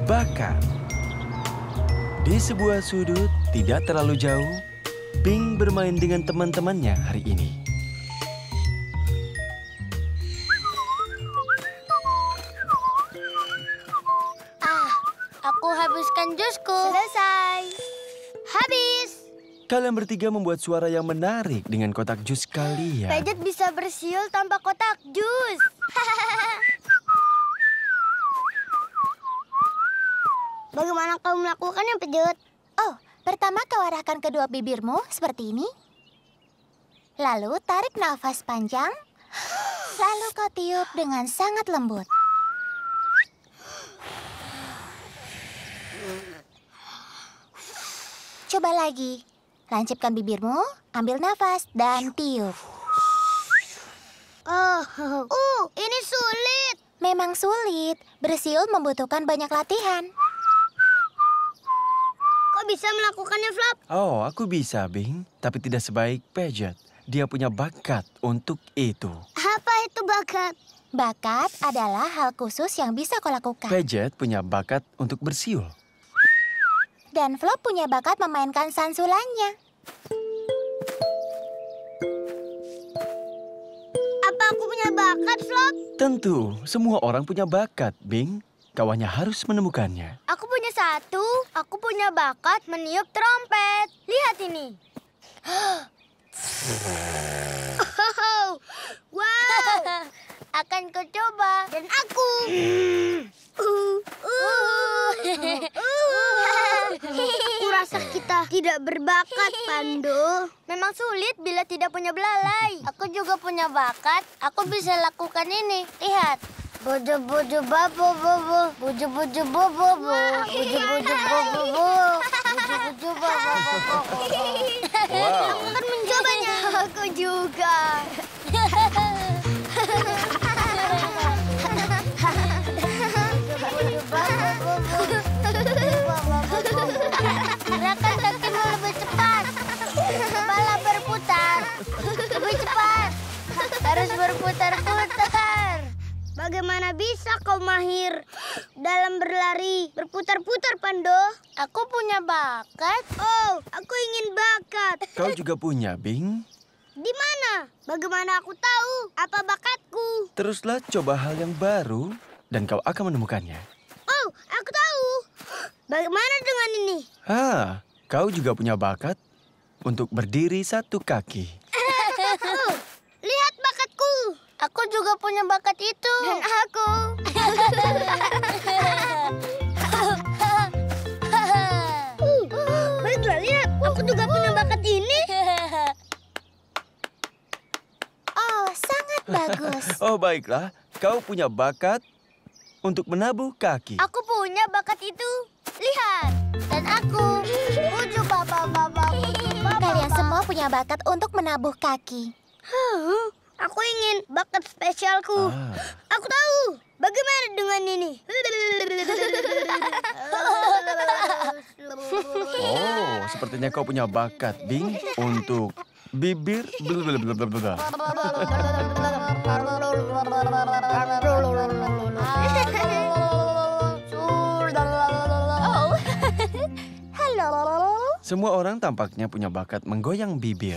Bahkan di sebuah sudut tidak terlalu jauh, Bing bermain dengan teman-temannya hari ini. Selesai. Habis. Kalian bertiga membuat suara yang menarik dengan kotak jus kalian. Padget bisa bersiul tanpa kotak jus. Bagaimana kau melakukannya, Padget? Oh, pertama kau arahkan kedua bibirmu seperti ini. Lalu tarik nafas panjang. Lalu kau tiup dengan sangat lembut. Coba lagi. Lancipkan bibirmu, ambil nafas, dan tiup. Oh, uh, ini sulit. Memang sulit. Bersiul membutuhkan banyak latihan. Kok bisa melakukannya, Flop? Oh, aku bisa, Bing. Tapi tidak sebaik Pejet. Dia punya bakat untuk itu. Apa itu bakat? Bakat adalah hal khusus yang bisa kau lakukan. Pejet punya bakat untuk bersiul. Dan Flop punya bakat memainkan sansulannya. Apa aku punya bakat, Flop? Tentu, semua orang punya bakat, Bing. Kau hanya harus menemukannya. Aku punya satu, aku punya bakat meniup trompet. Lihat ini. Oh, wow! Akan ku coba. Dan aku. Uh, uh, uh. Kurasa kita tidak berbakat, Pando. Memang sulit bila tidak punya belalai. Aku juga punya bakat. Aku bisa lakukan ini. Lihat. Bojo bojo babo bobo. Bojo bojo bobo bobo. Bojo bojo bobo bobo. Bojo bojo babo bobo. Aku akan mencobanya. Aku juga. Bojo bojo babo bobo. Bagaimana bisa kau mahir dalam berlari berputar-putar, Pando? Aku punya bakat. Oh, aku ingin bakat. Kau juga punya, Bing? Di mana? Bagaimana aku tahu apa bakatku? Teruslah coba hal yang baru dan kau akan menemukannya. Oh, aku tahu. Bagaimana dengan ini? Ah, kau juga punya bakat untuk berdiri satu kaki. Oh, lihat bakatku. Aku juga punya bakat itu. Dan aku. uh, baiklah, lihat. Aku juga punya bakat ini. Oh, sangat bagus. Oh, baiklah. Kau punya bakat untuk menabuh kaki. Aku punya bakat itu. Lihat. Dan aku. Uju, bapak, bapak. Kalian semua punya bakat untuk menabuh kaki. Huh? Aku ingin bakat spesialku. Ah. Aku tahu. Bagaimana dengan ini? Oh, sepertinya kau punya bakat, Bing, untuk bibir. Semua orang tampaknya punya bakat menggoyang bibir.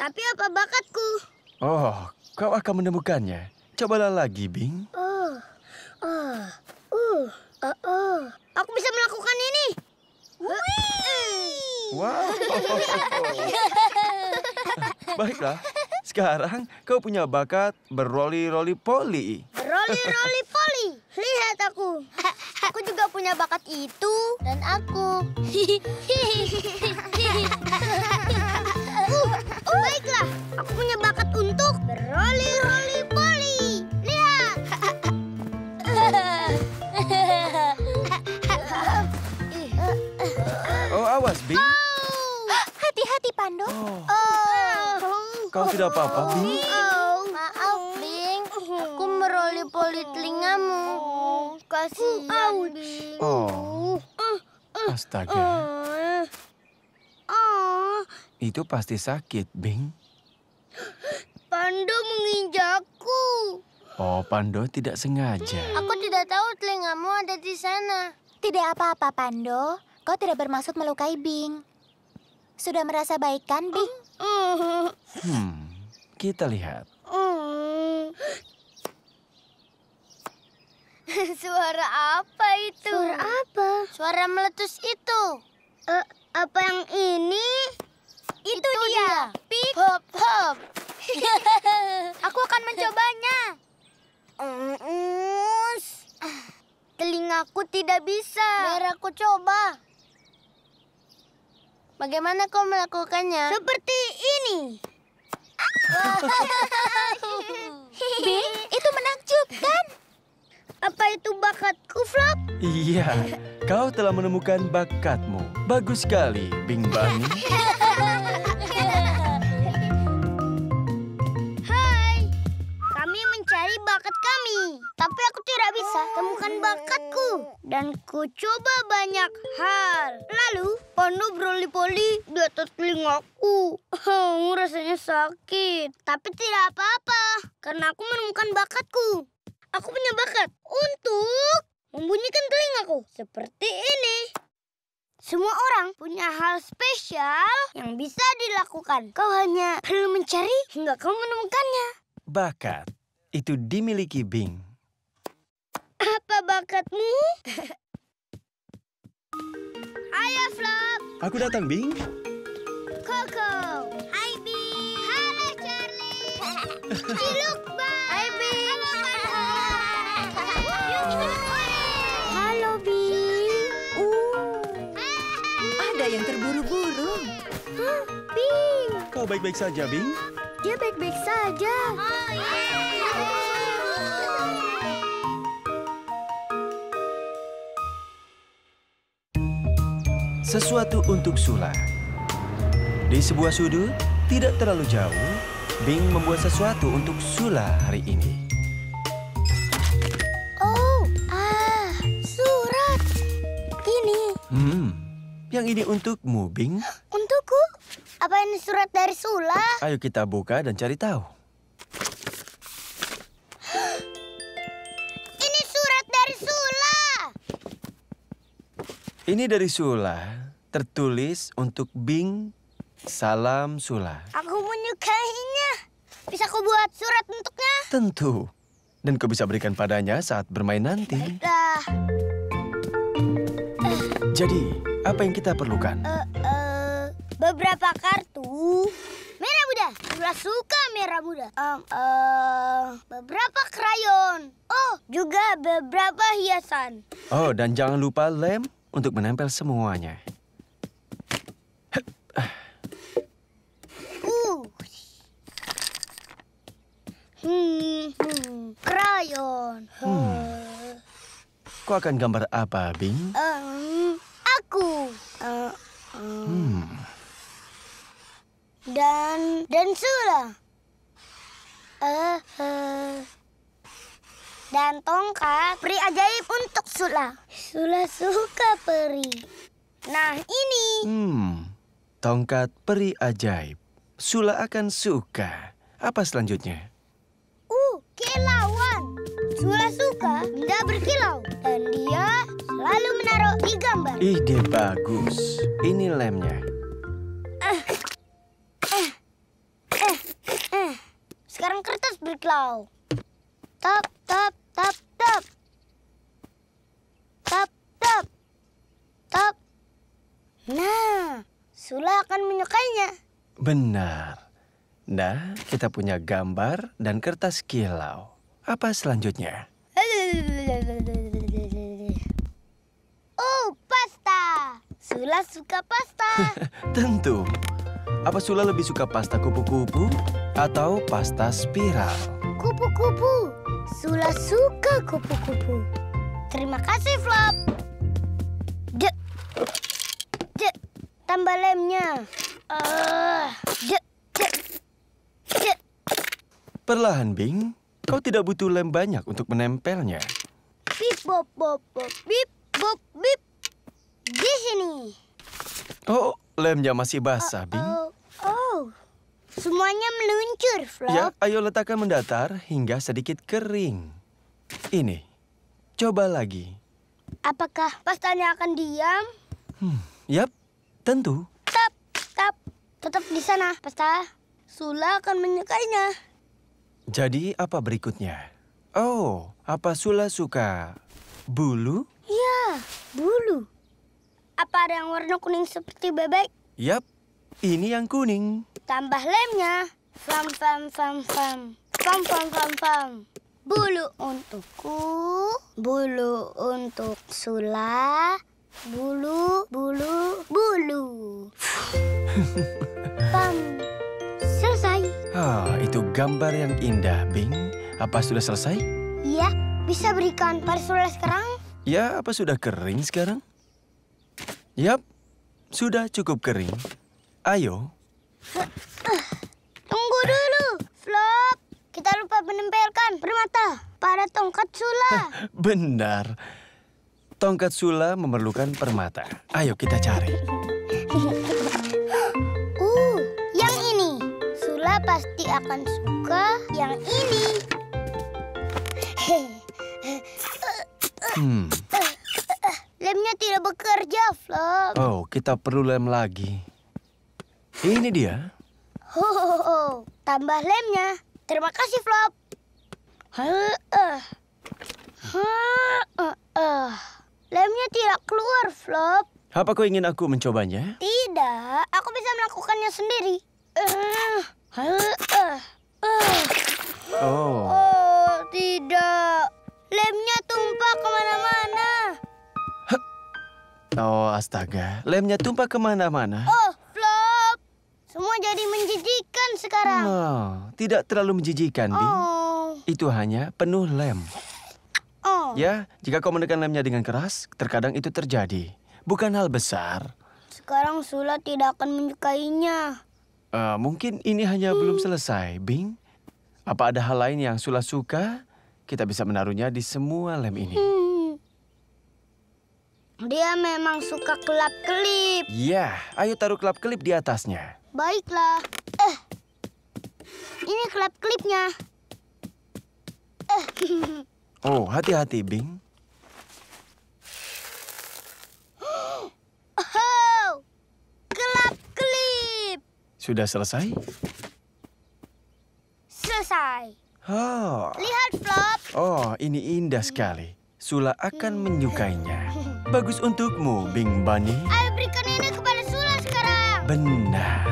Tapi apa bakatku? Oh, kau akan menemukannya. Cobalah lagi, Bing. Oh, oh, uh, oh, oh. Aku bisa melakukan ini. Wih! Wow. Baiklah, sekarang kau punya bakat beroli-roli poli. Beroli-roli poli. Lihat aku. Aku juga punya bakat itu. Dan aku. Baiklah, aku punya bakat untuk beroli-roli poli. Lihat. Oh, awas, Bing. Hati-hati, oh. Pando. Oh. Oh. Kau tidak apa-apa, Bing? Oh. Maaf, Bing. Aku meroli-poli telingamu. Oh. Kasihan, Bing. Oh. Astaga. Oh. Oh. Itu pasti sakit, Bing. Pando menginjakku. Oh, Pando tidak sengaja. Hmm. Aku tidak tahu telingamu ada di sana. Tidak apa-apa, Pando. Kau tidak bermaksud melukai Bing. Sudah merasa baik kan, Bing? Uh. Hmm, kita lihat. Uh. Suara apa itu? Suara apa? Suara meletus itu. Uh, apa yang ini? Itu, Itu dia, dia. Pik, hop, hop. Aku akan mencobanya. Us. Telingaku tidak bisa. Biar aku coba. Bagaimana kau melakukannya? Seperti ini. Bing, itu menakjubkan. Apa itu bakatku, Flop? Iya, kau telah menemukan bakatmu. Bagus sekali, Bing Bang. Hai, kami mencari bakat kami. Tapi aku tidak bisa temukan bakatku. Dan ku coba banyak hal. Lalu, Pando beroli-poli di atas telingaku. Oh, rasanya sakit. Tapi tidak apa-apa, karena aku menemukan bakatku. Aku punya bakat untuk membunyikan telingaku seperti ini. Semua orang punya hal spesial yang bisa dilakukan. Kau hanya perlu mencari hingga kau menemukannya. Bakat itu dimiliki Bing. Apa bakatmu? Ayo, Flop. Aku datang, Bing. Coco. Hai, Bing. Halo, Charlie. Ciluk, Bang. Hai, Bing. Halo, Bing. Uh. Ada yang terburu-buru. Hah, Bing. Kau baik-baik saja, Bing? Dia baik-baik saja. Oh, yeah. Sesuatu untuk Sula. Di sebuah sudut, tidak terlalu jauh, Bing membuat sesuatu untuk Sula hari ini. Hmm, yang ini untukmu, Bing. Untukku? Apa ini surat dari Sula? Ayo kita buka dan cari tahu. Ini dari Sula, tertulis untuk Bing. Salam Sula. Aku menyukainya. Bisa aku buat surat untuknya? Tentu. Dan kau bisa berikan padanya saat bermain nanti. Baiklah. Uh. Jadi, apa yang kita perlukan? Uh, uh, beberapa kartu. Merah muda. Sula suka merah muda. Um, uh, beberapa krayon. Oh, juga beberapa hiasan. Oh, dan jangan lupa lem untuk menempel semuanya. Hmm, hmm, krayon. Hmm. Kau akan gambar apa, Bing? Um, aku. Uh, um. Hmm. Dan dan Sula. Uh, uh. Dan tongkat peri ajaib untuk Sula. Sula suka peri. Nah, ini. Hmm, tongkat peri ajaib. Sula akan suka. Apa selanjutnya? Kilauan. Sula suka benda berkilau dan dia selalu menaruh di gambar. Ide bagus. Ini lemnya. Eh, eh, eh, eh. Sekarang kertas berkilau. Tap, tap, tap, tap. Tap, tap, tap. Nah, Sula akan menyukainya. Benar. Nah, kita punya gambar dan kertas kilau. Apa selanjutnya? Oh, pasta. Sula suka pasta. Tentu. Apa Sula lebih suka pasta kupu-kupu atau pasta spiral? Kupu-kupu. Sula suka kupu-kupu. Terima kasih, Flop. Dek. Dek. Tambah lemnya. Uh, Dek. Perlahan, Bing. Kau tidak butuh lem banyak untuk menempelnya. Bip, bop, bop, bop, bip, bop, bip. Di sini. Oh, lemnya masih basah, oh, Bing. Oh, oh, semuanya meluncur, Flop. Ya, ayo letakkan mendatar hingga sedikit kering. Ini, coba lagi. Apakah pastanya akan diam? Hmm, yap, tentu. Tap, tap, tetap di sana, pasta. Sula akan menyukainya. Jadi, apa berikutnya? Oh, apa Sula suka bulu? Ya, bulu. Apa ada yang warna kuning seperti bebek? Yap, ini yang kuning. Tambah lemnya. Fam, fam, fam, fam. Fam, fam, fam, fam. Bulu untukku, bulu untuk Sula, bulu, bulu, bulu. Pam. Selesai. Ah, itu gambar yang indah, Bing. Apa sudah selesai? Iya, bisa berikan pada Sula sekarang? Ya, apa sudah kering sekarang? Yap, sudah cukup kering. Ayo. Tunggu dulu, Flop. Kita lupa menempelkan permata pada tongkat Sula. Benar. Tongkat Sula memerlukan permata. Ayo kita cari. Pasti akan suka yang ini. Hmm. Lemnya tidak bekerja, Flop. Oh, kita perlu lem lagi. Ini dia. Oh, oh, oh. Tambah lemnya. Terima kasih, Flop. Lemnya tidak keluar, Flop. Apa kau ingin aku mencobanya? Tidak, aku bisa melakukannya sendiri. Oh. Oh, tidak. Lemnya tumpah kemana-mana. Oh, astaga. Lemnya tumpah kemana-mana. Oh, Flop. Semua jadi menjijikan sekarang. Oh, tidak terlalu menjijikan, Bing. Oh. Itu hanya penuh lem. Oh. Ya, jika kau menekan lemnya dengan keras, terkadang itu terjadi. Bukan hal besar. Sekarang Sula tidak akan menyukainya. Uh, mungkin ini hanya hmm. belum selesai, Bing. Apa ada hal lain yang Sula suka? Kita bisa menaruhnya di semua lem ini. Hmm. Dia memang suka kelap-kelip. Ya, ayo taruh kelap-kelip di atasnya. Baiklah. Eh. Ini kelap-kelipnya. Eh. Oh, hati-hati, Bing. Sudah selesai? Selesai. Oh. Lihat, Flop. Oh, ini indah sekali. Sula akan menyukainya. Bagus untukmu, Bing Bunny. Ayo berikan ini kepada Sula sekarang. Benar.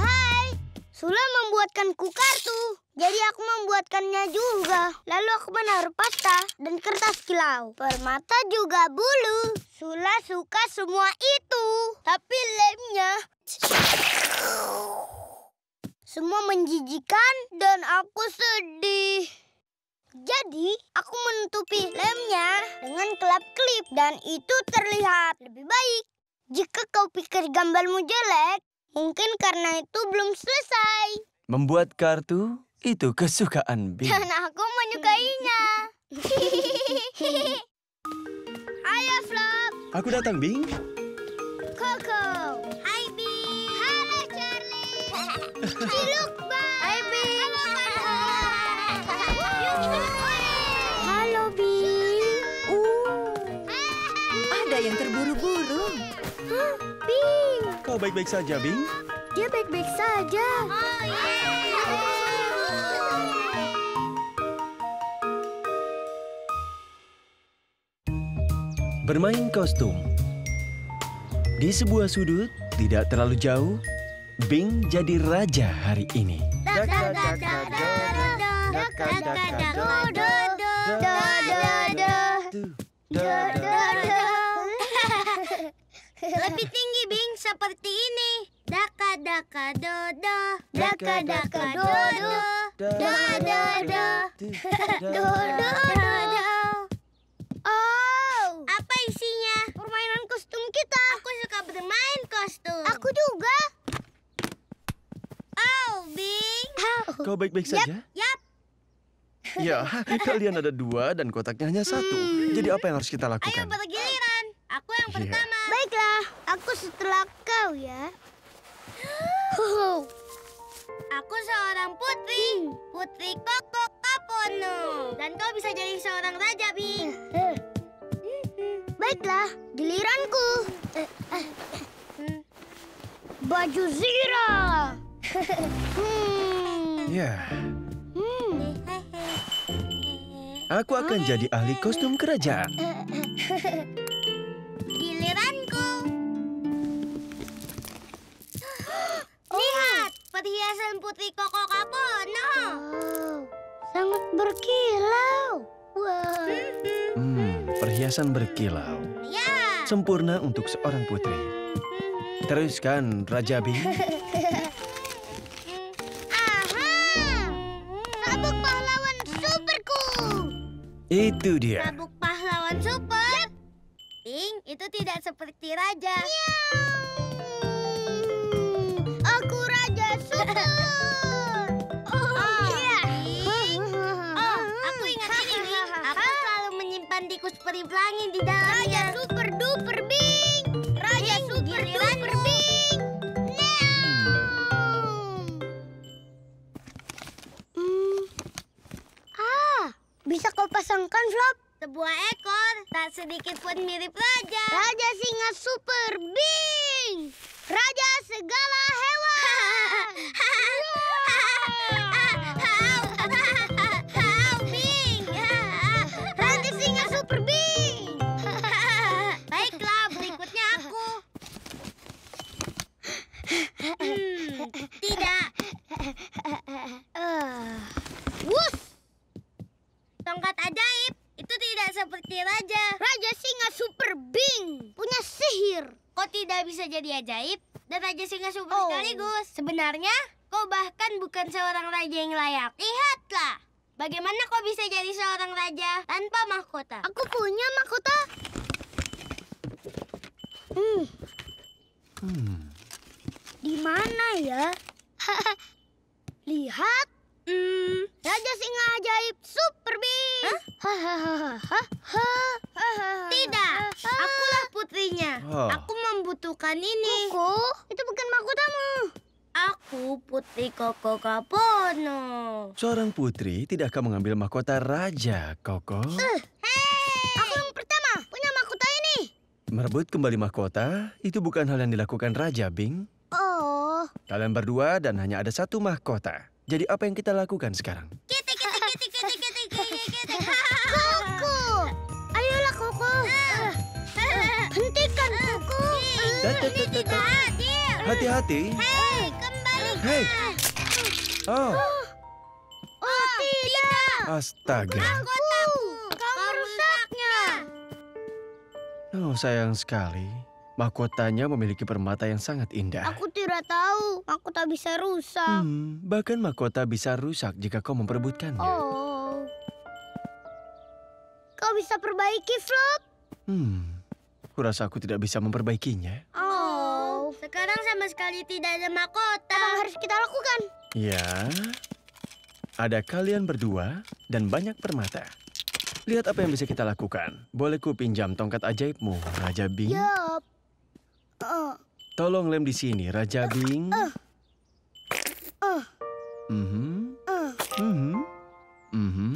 Hai, Sula membuatkanku kartu. Jadi aku membuatkannya juga. Lalu aku menaruh pasta dan kertas kilau. Permata juga bulu. Sula suka semua itu. Tapi lemnya... semua menjijikan dan aku sedih. Jadi aku menutupi lemnya dengan kelap-kelip. Dan itu terlihat lebih baik. Jika kau pikir gambarmu jelek, mungkin karena itu belum selesai. Membuat kartu... itu kesukaan Bing. Dan aku menyukainya. Ayo, Flop. Aku datang, Bing. Coco. Hai, Bing. Halo, Charlie. Ciluk, Bang. Hai, Bing. Halo, Pando. Halo, Bing. Uh. Ada yang terburu-buru. Huh, Bing. Kau baik-baik saja, Bing? Dia baik-baik saja. Oh, iya. Bermain kostum. Di sebuah sudut, tidak terlalu jauh, Bing jadi raja hari ini. Lebih tinggi, Bing, seperti ini. Daka daka dodo, daka daka dodo, dodo dodo, dodo. Apa isinya? Permainan kostum kita. Aku suka bermain kostum. Aku juga. Oh, Bing. Kau baik-baik yep. saja? Yap. Ya, kalian ada dua dan kotaknya hanya satu. Hmm. Jadi apa yang harus kita lakukan? Ayo bergiliran. Aku yang yeah. pertama. Baiklah, aku setelah kau ya. Aku seorang putri. Putri Coco Kapono. Dan kau bisa jadi seorang raja, Bing. Baiklah, giliranku. Baju Zira. Hmm. Ya. Hmm. Aku akan jadi ahli kostum kerajaan. Giliranku. Lihat, perhiasan putri Coco Kapono. Wow, sangat berkilau. Wow. Hmm. Perhiasan berkilau. Ya. Sempurna untuk seorang putri. Teruskan, Raja Bing. Aha! Sabuk pahlawan superku. Itu dia. Sabuk pahlawan super. Yep. Bing, itu tidak seperti raja. Hmm. Aku raja super. Oh, oh iya. Bing. Oh, aku ingat ini, Bing. Aku selalu menyimpan tikus peri pelangi di dalamnya. Raja super duper, Bing. Raja Bing, super duper, Bing. No. Hmm. Ah, bisa kau pasangkan, Flop? Sebuah ekor tak sedikit pun mirip raja. Raja singa super, Bing. Raja segala hewan. Hmm, tidak. Uh. Wush! Tongkat ajaib itu tidak seperti raja. Raja singa super Bing punya sihir. Kok tidak bisa jadi ajaib dan raja singa super oh. sekaligus? Sebenarnya kau bahkan bukan seorang raja yang layak. Lihatlah, bagaimana kau bisa jadi seorang raja tanpa mahkota? Aku punya mahkota. Hmm. Hmm. Di mana ya? Lihat. Hmm. Raja singa ajaib super Bing. Tidak. Akulah putrinya. Oh. Aku membutuhkan ini. Coco, itu bukan mahkotamu. Aku putri Coco Kapono. Seorang putri tidakkah mengambil mahkota raja, Coco? Uh. Hey. Aku yang pertama punya mahkota ini. Merebut kembali mahkota, itu bukan hal yang dilakukan Raja, Bing. Oh. Kalian berdua dan hanya ada satu mahkota. Jadi apa yang kita lakukan sekarang? Kita, kita, kita, kita, kita, kita, Coco! Ayolah, Coco! Hentikan, Coco! Ini tidak adil! Hati-hati! Hei, kembalikan! Hei. Oh. Oh, tidak! Astaga! Mahkotaku! Kau merusaknya! Oh, sayang sekali. Mahkotanya memiliki permata yang sangat indah. Aku tidak tahu. Mahkota bisa rusak. Hmm, bahkan mahkota bisa rusak jika kau memperebutkannya. Oh. Kau bisa perbaiki, Flop? Hmm, kurasa aku tidak bisa memperbaikinya. Oh. Sekarang sama sekali tidak ada mahkota. Apa yang harus kita lakukan? Ya. Ada kalian berdua dan banyak permata. Lihat apa yang bisa kita lakukan. Boleh ku pinjam tongkat ajaibmu, Raja Bing? Yap. Uh. Tolong lem di sini, Raja Bing. Uh. Uh. Mhm. Uh. Mhm. Mhm.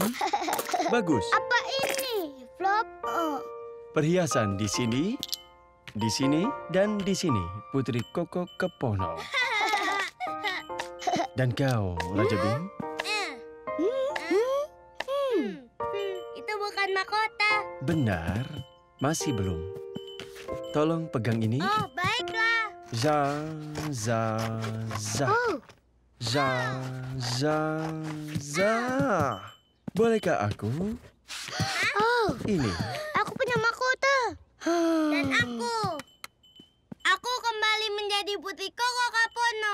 Bagus. Apa ini, Flop? Uh. Perhiasan di sini, di sini, dan di sini. Putri Coco Kepono. Dan kau, Raja Bing? Mahkota. Benar, masih belum. Tolong pegang ini. Oh, baiklah. Za, za, za. Oh. Za, za, za. Bolehkah aku? Oh. Ini. Aku punya mahkota. Dan aku. Aku kembali menjadi putri Coco Kepono.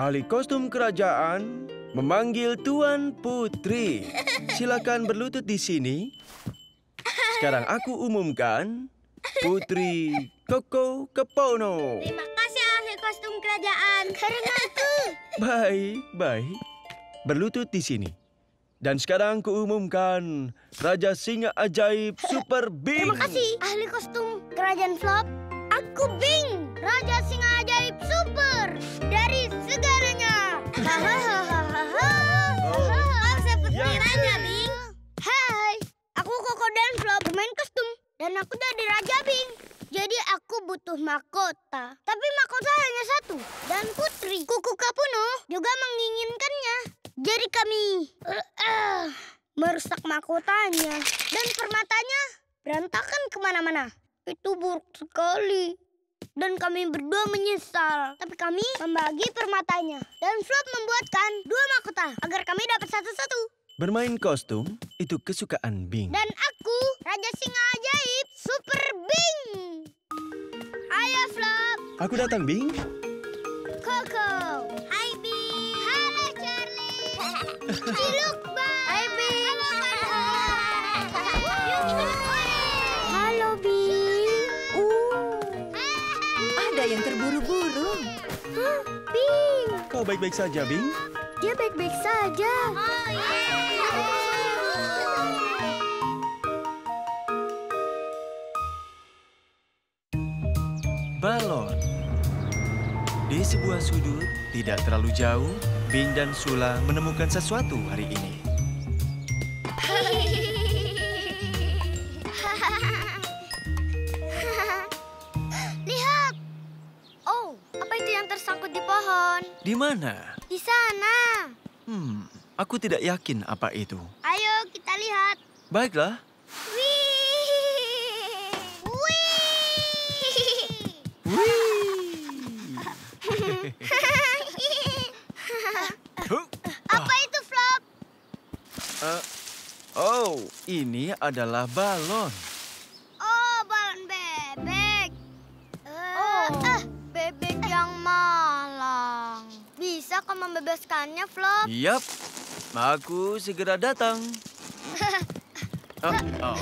Ahli kostum kerajaan memanggil Tuan Putri. Silakan berlutut di sini. Sekarang aku umumkan Putri Coco Kepono. Terima kasih ahli kostum kerajaan. Karena aku. Baik, baik. Berlutut di sini. Dan sekarang kuumumkan Raja Singa Ajaib Super Bing. Terima kasih ahli kostum kerajaan Flop. Aku Bing, Raja Singa Ajaib Super dari segalanya. Kau seperti Raja Bing. Hai, aku Coco dan Flop main kostum dan aku dari Raja Bing. Jadi aku butuh mahkota. Tapi mahkota hanya satu dan Putri Coco Kepono juga menginginkannya. Jadi kami uh, uh, merusak mahkotanya dan permatanya berantakan kemana-mana. Itu buruk sekali. Dan kami berdua menyesal. Tapi kami membagi permatanya. Dan Flop membuatkan dua mahkota agar kami dapat satu-satu. Bermain kostum itu kesukaan Bing. Dan aku, Raja Singa Ajaib, Super Bing. Ayo, Flop. Aku datang, Bing. Coco. Hai, Bing. Halo, Charlie. Ciluk, Bang. Hai, Bing. Halo, Halo, Bing. Yang terburu-buru. Huh, Bing. Kau baik-baik saja, Bing? Dia baik-baik saja. Oh, yeah. Balon. Di sebuah sudut, tidak terlalu jauh, Bing dan Sula menemukan sesuatu hari ini. Tersangkut di pohon. Di mana? Di sana. Hmm, aku tidak yakin apa itu. Ayo kita lihat. Baiklah. Wih. Wih. Wih. Apa itu, Flop? Uh, oh, ini adalah balon. Oh, balon bebek. Uh, oh. Uh. Bebek yang malang. Bisa kau membebaskannya, Flop? Yap. Aku segera datang. Oh, oh.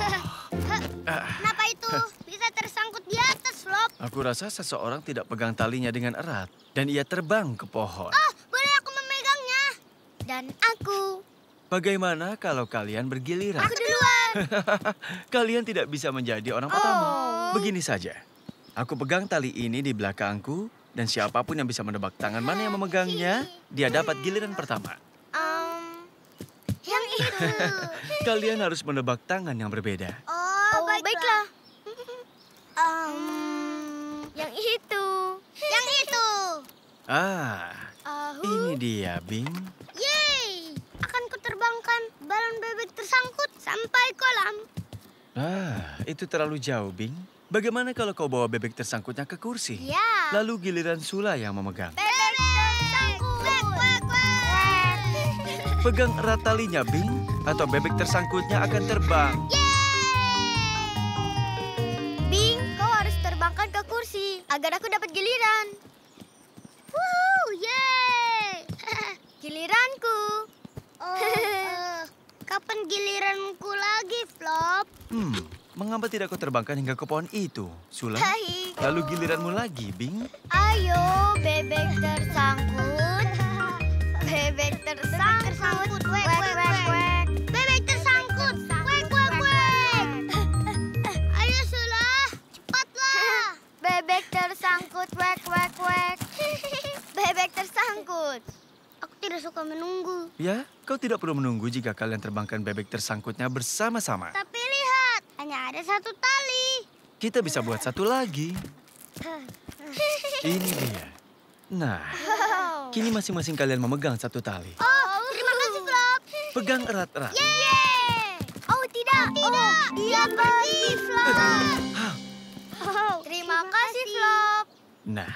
Kenapa itu? Bisa tersangkut di atas, Flop. Aku rasa seseorang tidak pegang talinya dengan erat. Dan ia terbang ke pohon. Oh, boleh aku memegangnya. Dan aku. Bagaimana kalau kalian bergiliran? Aku duluan. Kalian tidak bisa menjadi orang pertama. Oh. Begini saja. Aku pegang tali ini di belakangku, dan siapapun yang bisa menebak tangan mana yang memegangnya, dia dapat giliran pertama. Um, yang itu. Kalian harus menebak tangan yang berbeda. Oh, baiklah. baiklah. Ah, Ahu. Ini dia, Bing. Yeay! Akan kuterbangkan balon bebek tersangkut sampai kolam. Ah, itu terlalu jauh, Bing. Bagaimana kalau kau bawa bebek tersangkutnya ke kursi? Ya. Lalu giliran Sula yang memegang. Bebek tersangkut! Bebek, bebek, bebek. Pegang erat talinya, Bing, atau bebek tersangkutnya akan terbang. Yeay! Terbangkan ke kursi agar aku dapat giliran. Woohoo, yeay! Giliranku. Oh, uh, kapan giliranku lagi, Flop? Hmm, mengapa tidak kau terbangkan hingga ke pohon itu, Sula? Hai. Lalu giliranmu lagi, Bing. Ayo, bebek tersangkut. Bebek tersangkut. Wek, wek, wek, wek. Bebek tersangkut. Wek, wek, wek. Ayo, Sula. Cepatlah. Bebek tersangkut. Wek, wek, wek. Bebek tersangkut. Aku tidak suka menunggu. Ya, kau tidak perlu menunggu jika kalian terbangkan bebek tersangkutnya bersama-sama. Tapi lihat, hanya ada satu tali. Kita bisa buat satu lagi. Ini dia. Nah, kini masing-masing kalian memegang satu tali. Oh, terima kasih, Flop. Pegang erat-erat. Yeay! Oh, tidak. Oh, tidak. Oh, dia pergi, Flop. Oh, terima kasih, Flop. Nah,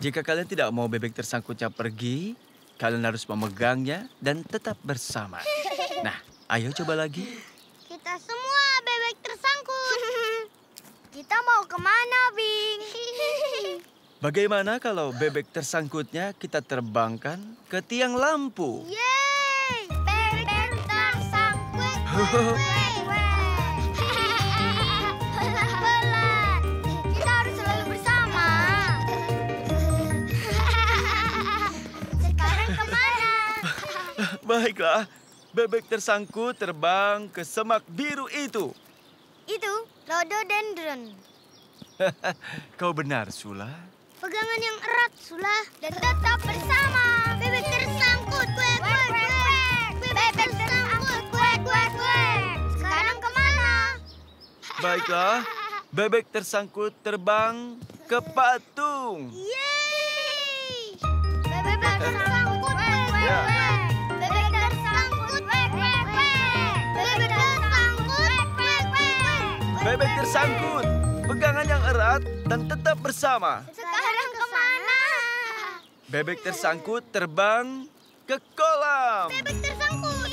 jika kalian tidak mau bebek tersangkutnya pergi, kalian harus memegangnya dan tetap bersama. Nah, ayo coba lagi. Kita semua bebek tersangkut. Kita mau kemana, Bing? Bagaimana kalau bebek tersangkutnya kita terbangkan ke tiang lampu? Yeay! Bebek tersangkut. Pelan-pelan. Kita harus selalu bersama. Baiklah, bebek tersangkut terbang ke semak biru itu. Itu rhododendron. Kau benar, Sula. Pegangan yang erat, Sula. Dan tetap bersama. Bebek tersangkut. Wek, wek, wek. Bebek tersangkut. Wek, wek, wek. Sekarang kemana? Baiklah, bebek tersangkut terbang ke patung. Yeay! Bebek tersangkut. Wek, wek, wek. Bebek tersangkut, pegangan yang erat dan tetap bersama. Sekarang kemana? Bebek tersangkut terbang ke kolam. Bebek tersangkut.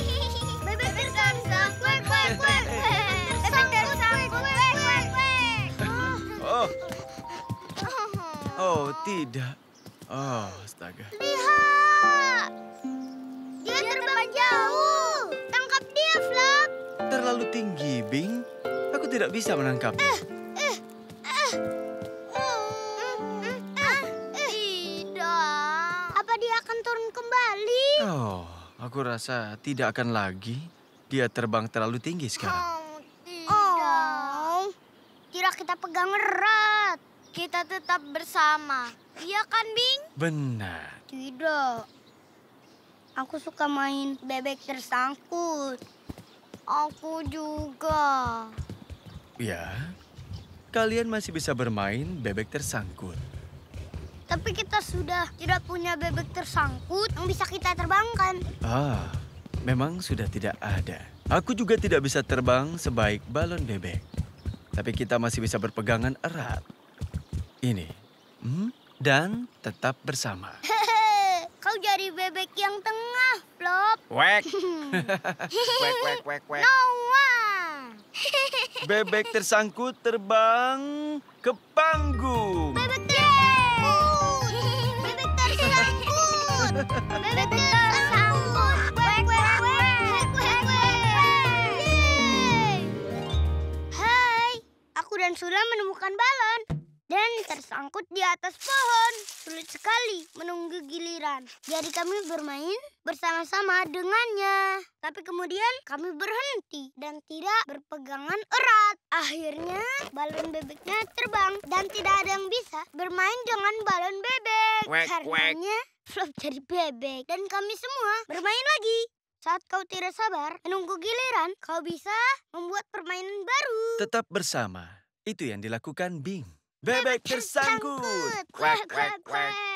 Bebek tersangkut. Wek, wek, wek. Bebek tersangkut. Wek, wek, wek. Oh. Oh, tidak. Oh, astaga. Lihat. Dia terbang jauh. Tangkap dia, Flop. Terlalu tinggi, Bing. Aku tidak bisa menangkapnya. Eh, eh, eh. Oh, eh, eh, eh. Tidak. Apa dia akan turun kembali? Oh, aku rasa tidak akan lagi. Dia terbang terlalu tinggi sekarang. Oh, tidak. Oh, kira kita pegang erat. Kita tetap bersama. Iya kan, Bing? Benar. Tidak. Aku suka main bebek tersangkut. Aku juga. Ya, kalian masih bisa bermain bebek tersangkut. Tapi kita sudah tidak punya bebek tersangkut yang bisa kita terbangkan. Ah, memang sudah tidak ada. Aku juga tidak bisa terbang sebaik balon bebek. Tapi kita masih bisa berpegangan erat. Ini. Hmm? Dan tetap bersama. Kau jadi bebek yang tengah, Flop. Wek. Wek, wek, wek, wek. Bebek tersangkut terbang ke panggung. Bebek tersangkut. Bebek tersangkut. Bebek tersangkut. Wek, wek, wek, wek, wek. Hai, aku dan Sula menemukan balon dan tersangkut di atas pohon. Sulit sekali menunggu giliran. Jadi kami bermain bersama-sama dengannya. Tapi kemudian kami berhenti dan tidak berpegangan erat. Akhirnya balon bebeknya terbang dan tidak ada yang bisa bermain dengan balon bebek. Wek, karenanya Flop jadi bebek dan kami semua bermain lagi. Saat kau tidak sabar menunggu giliran, kau bisa membuat permainan baru. Tetap bersama, itu yang dilakukan Bing. Bebek tersangkut. Quack, quack, quack.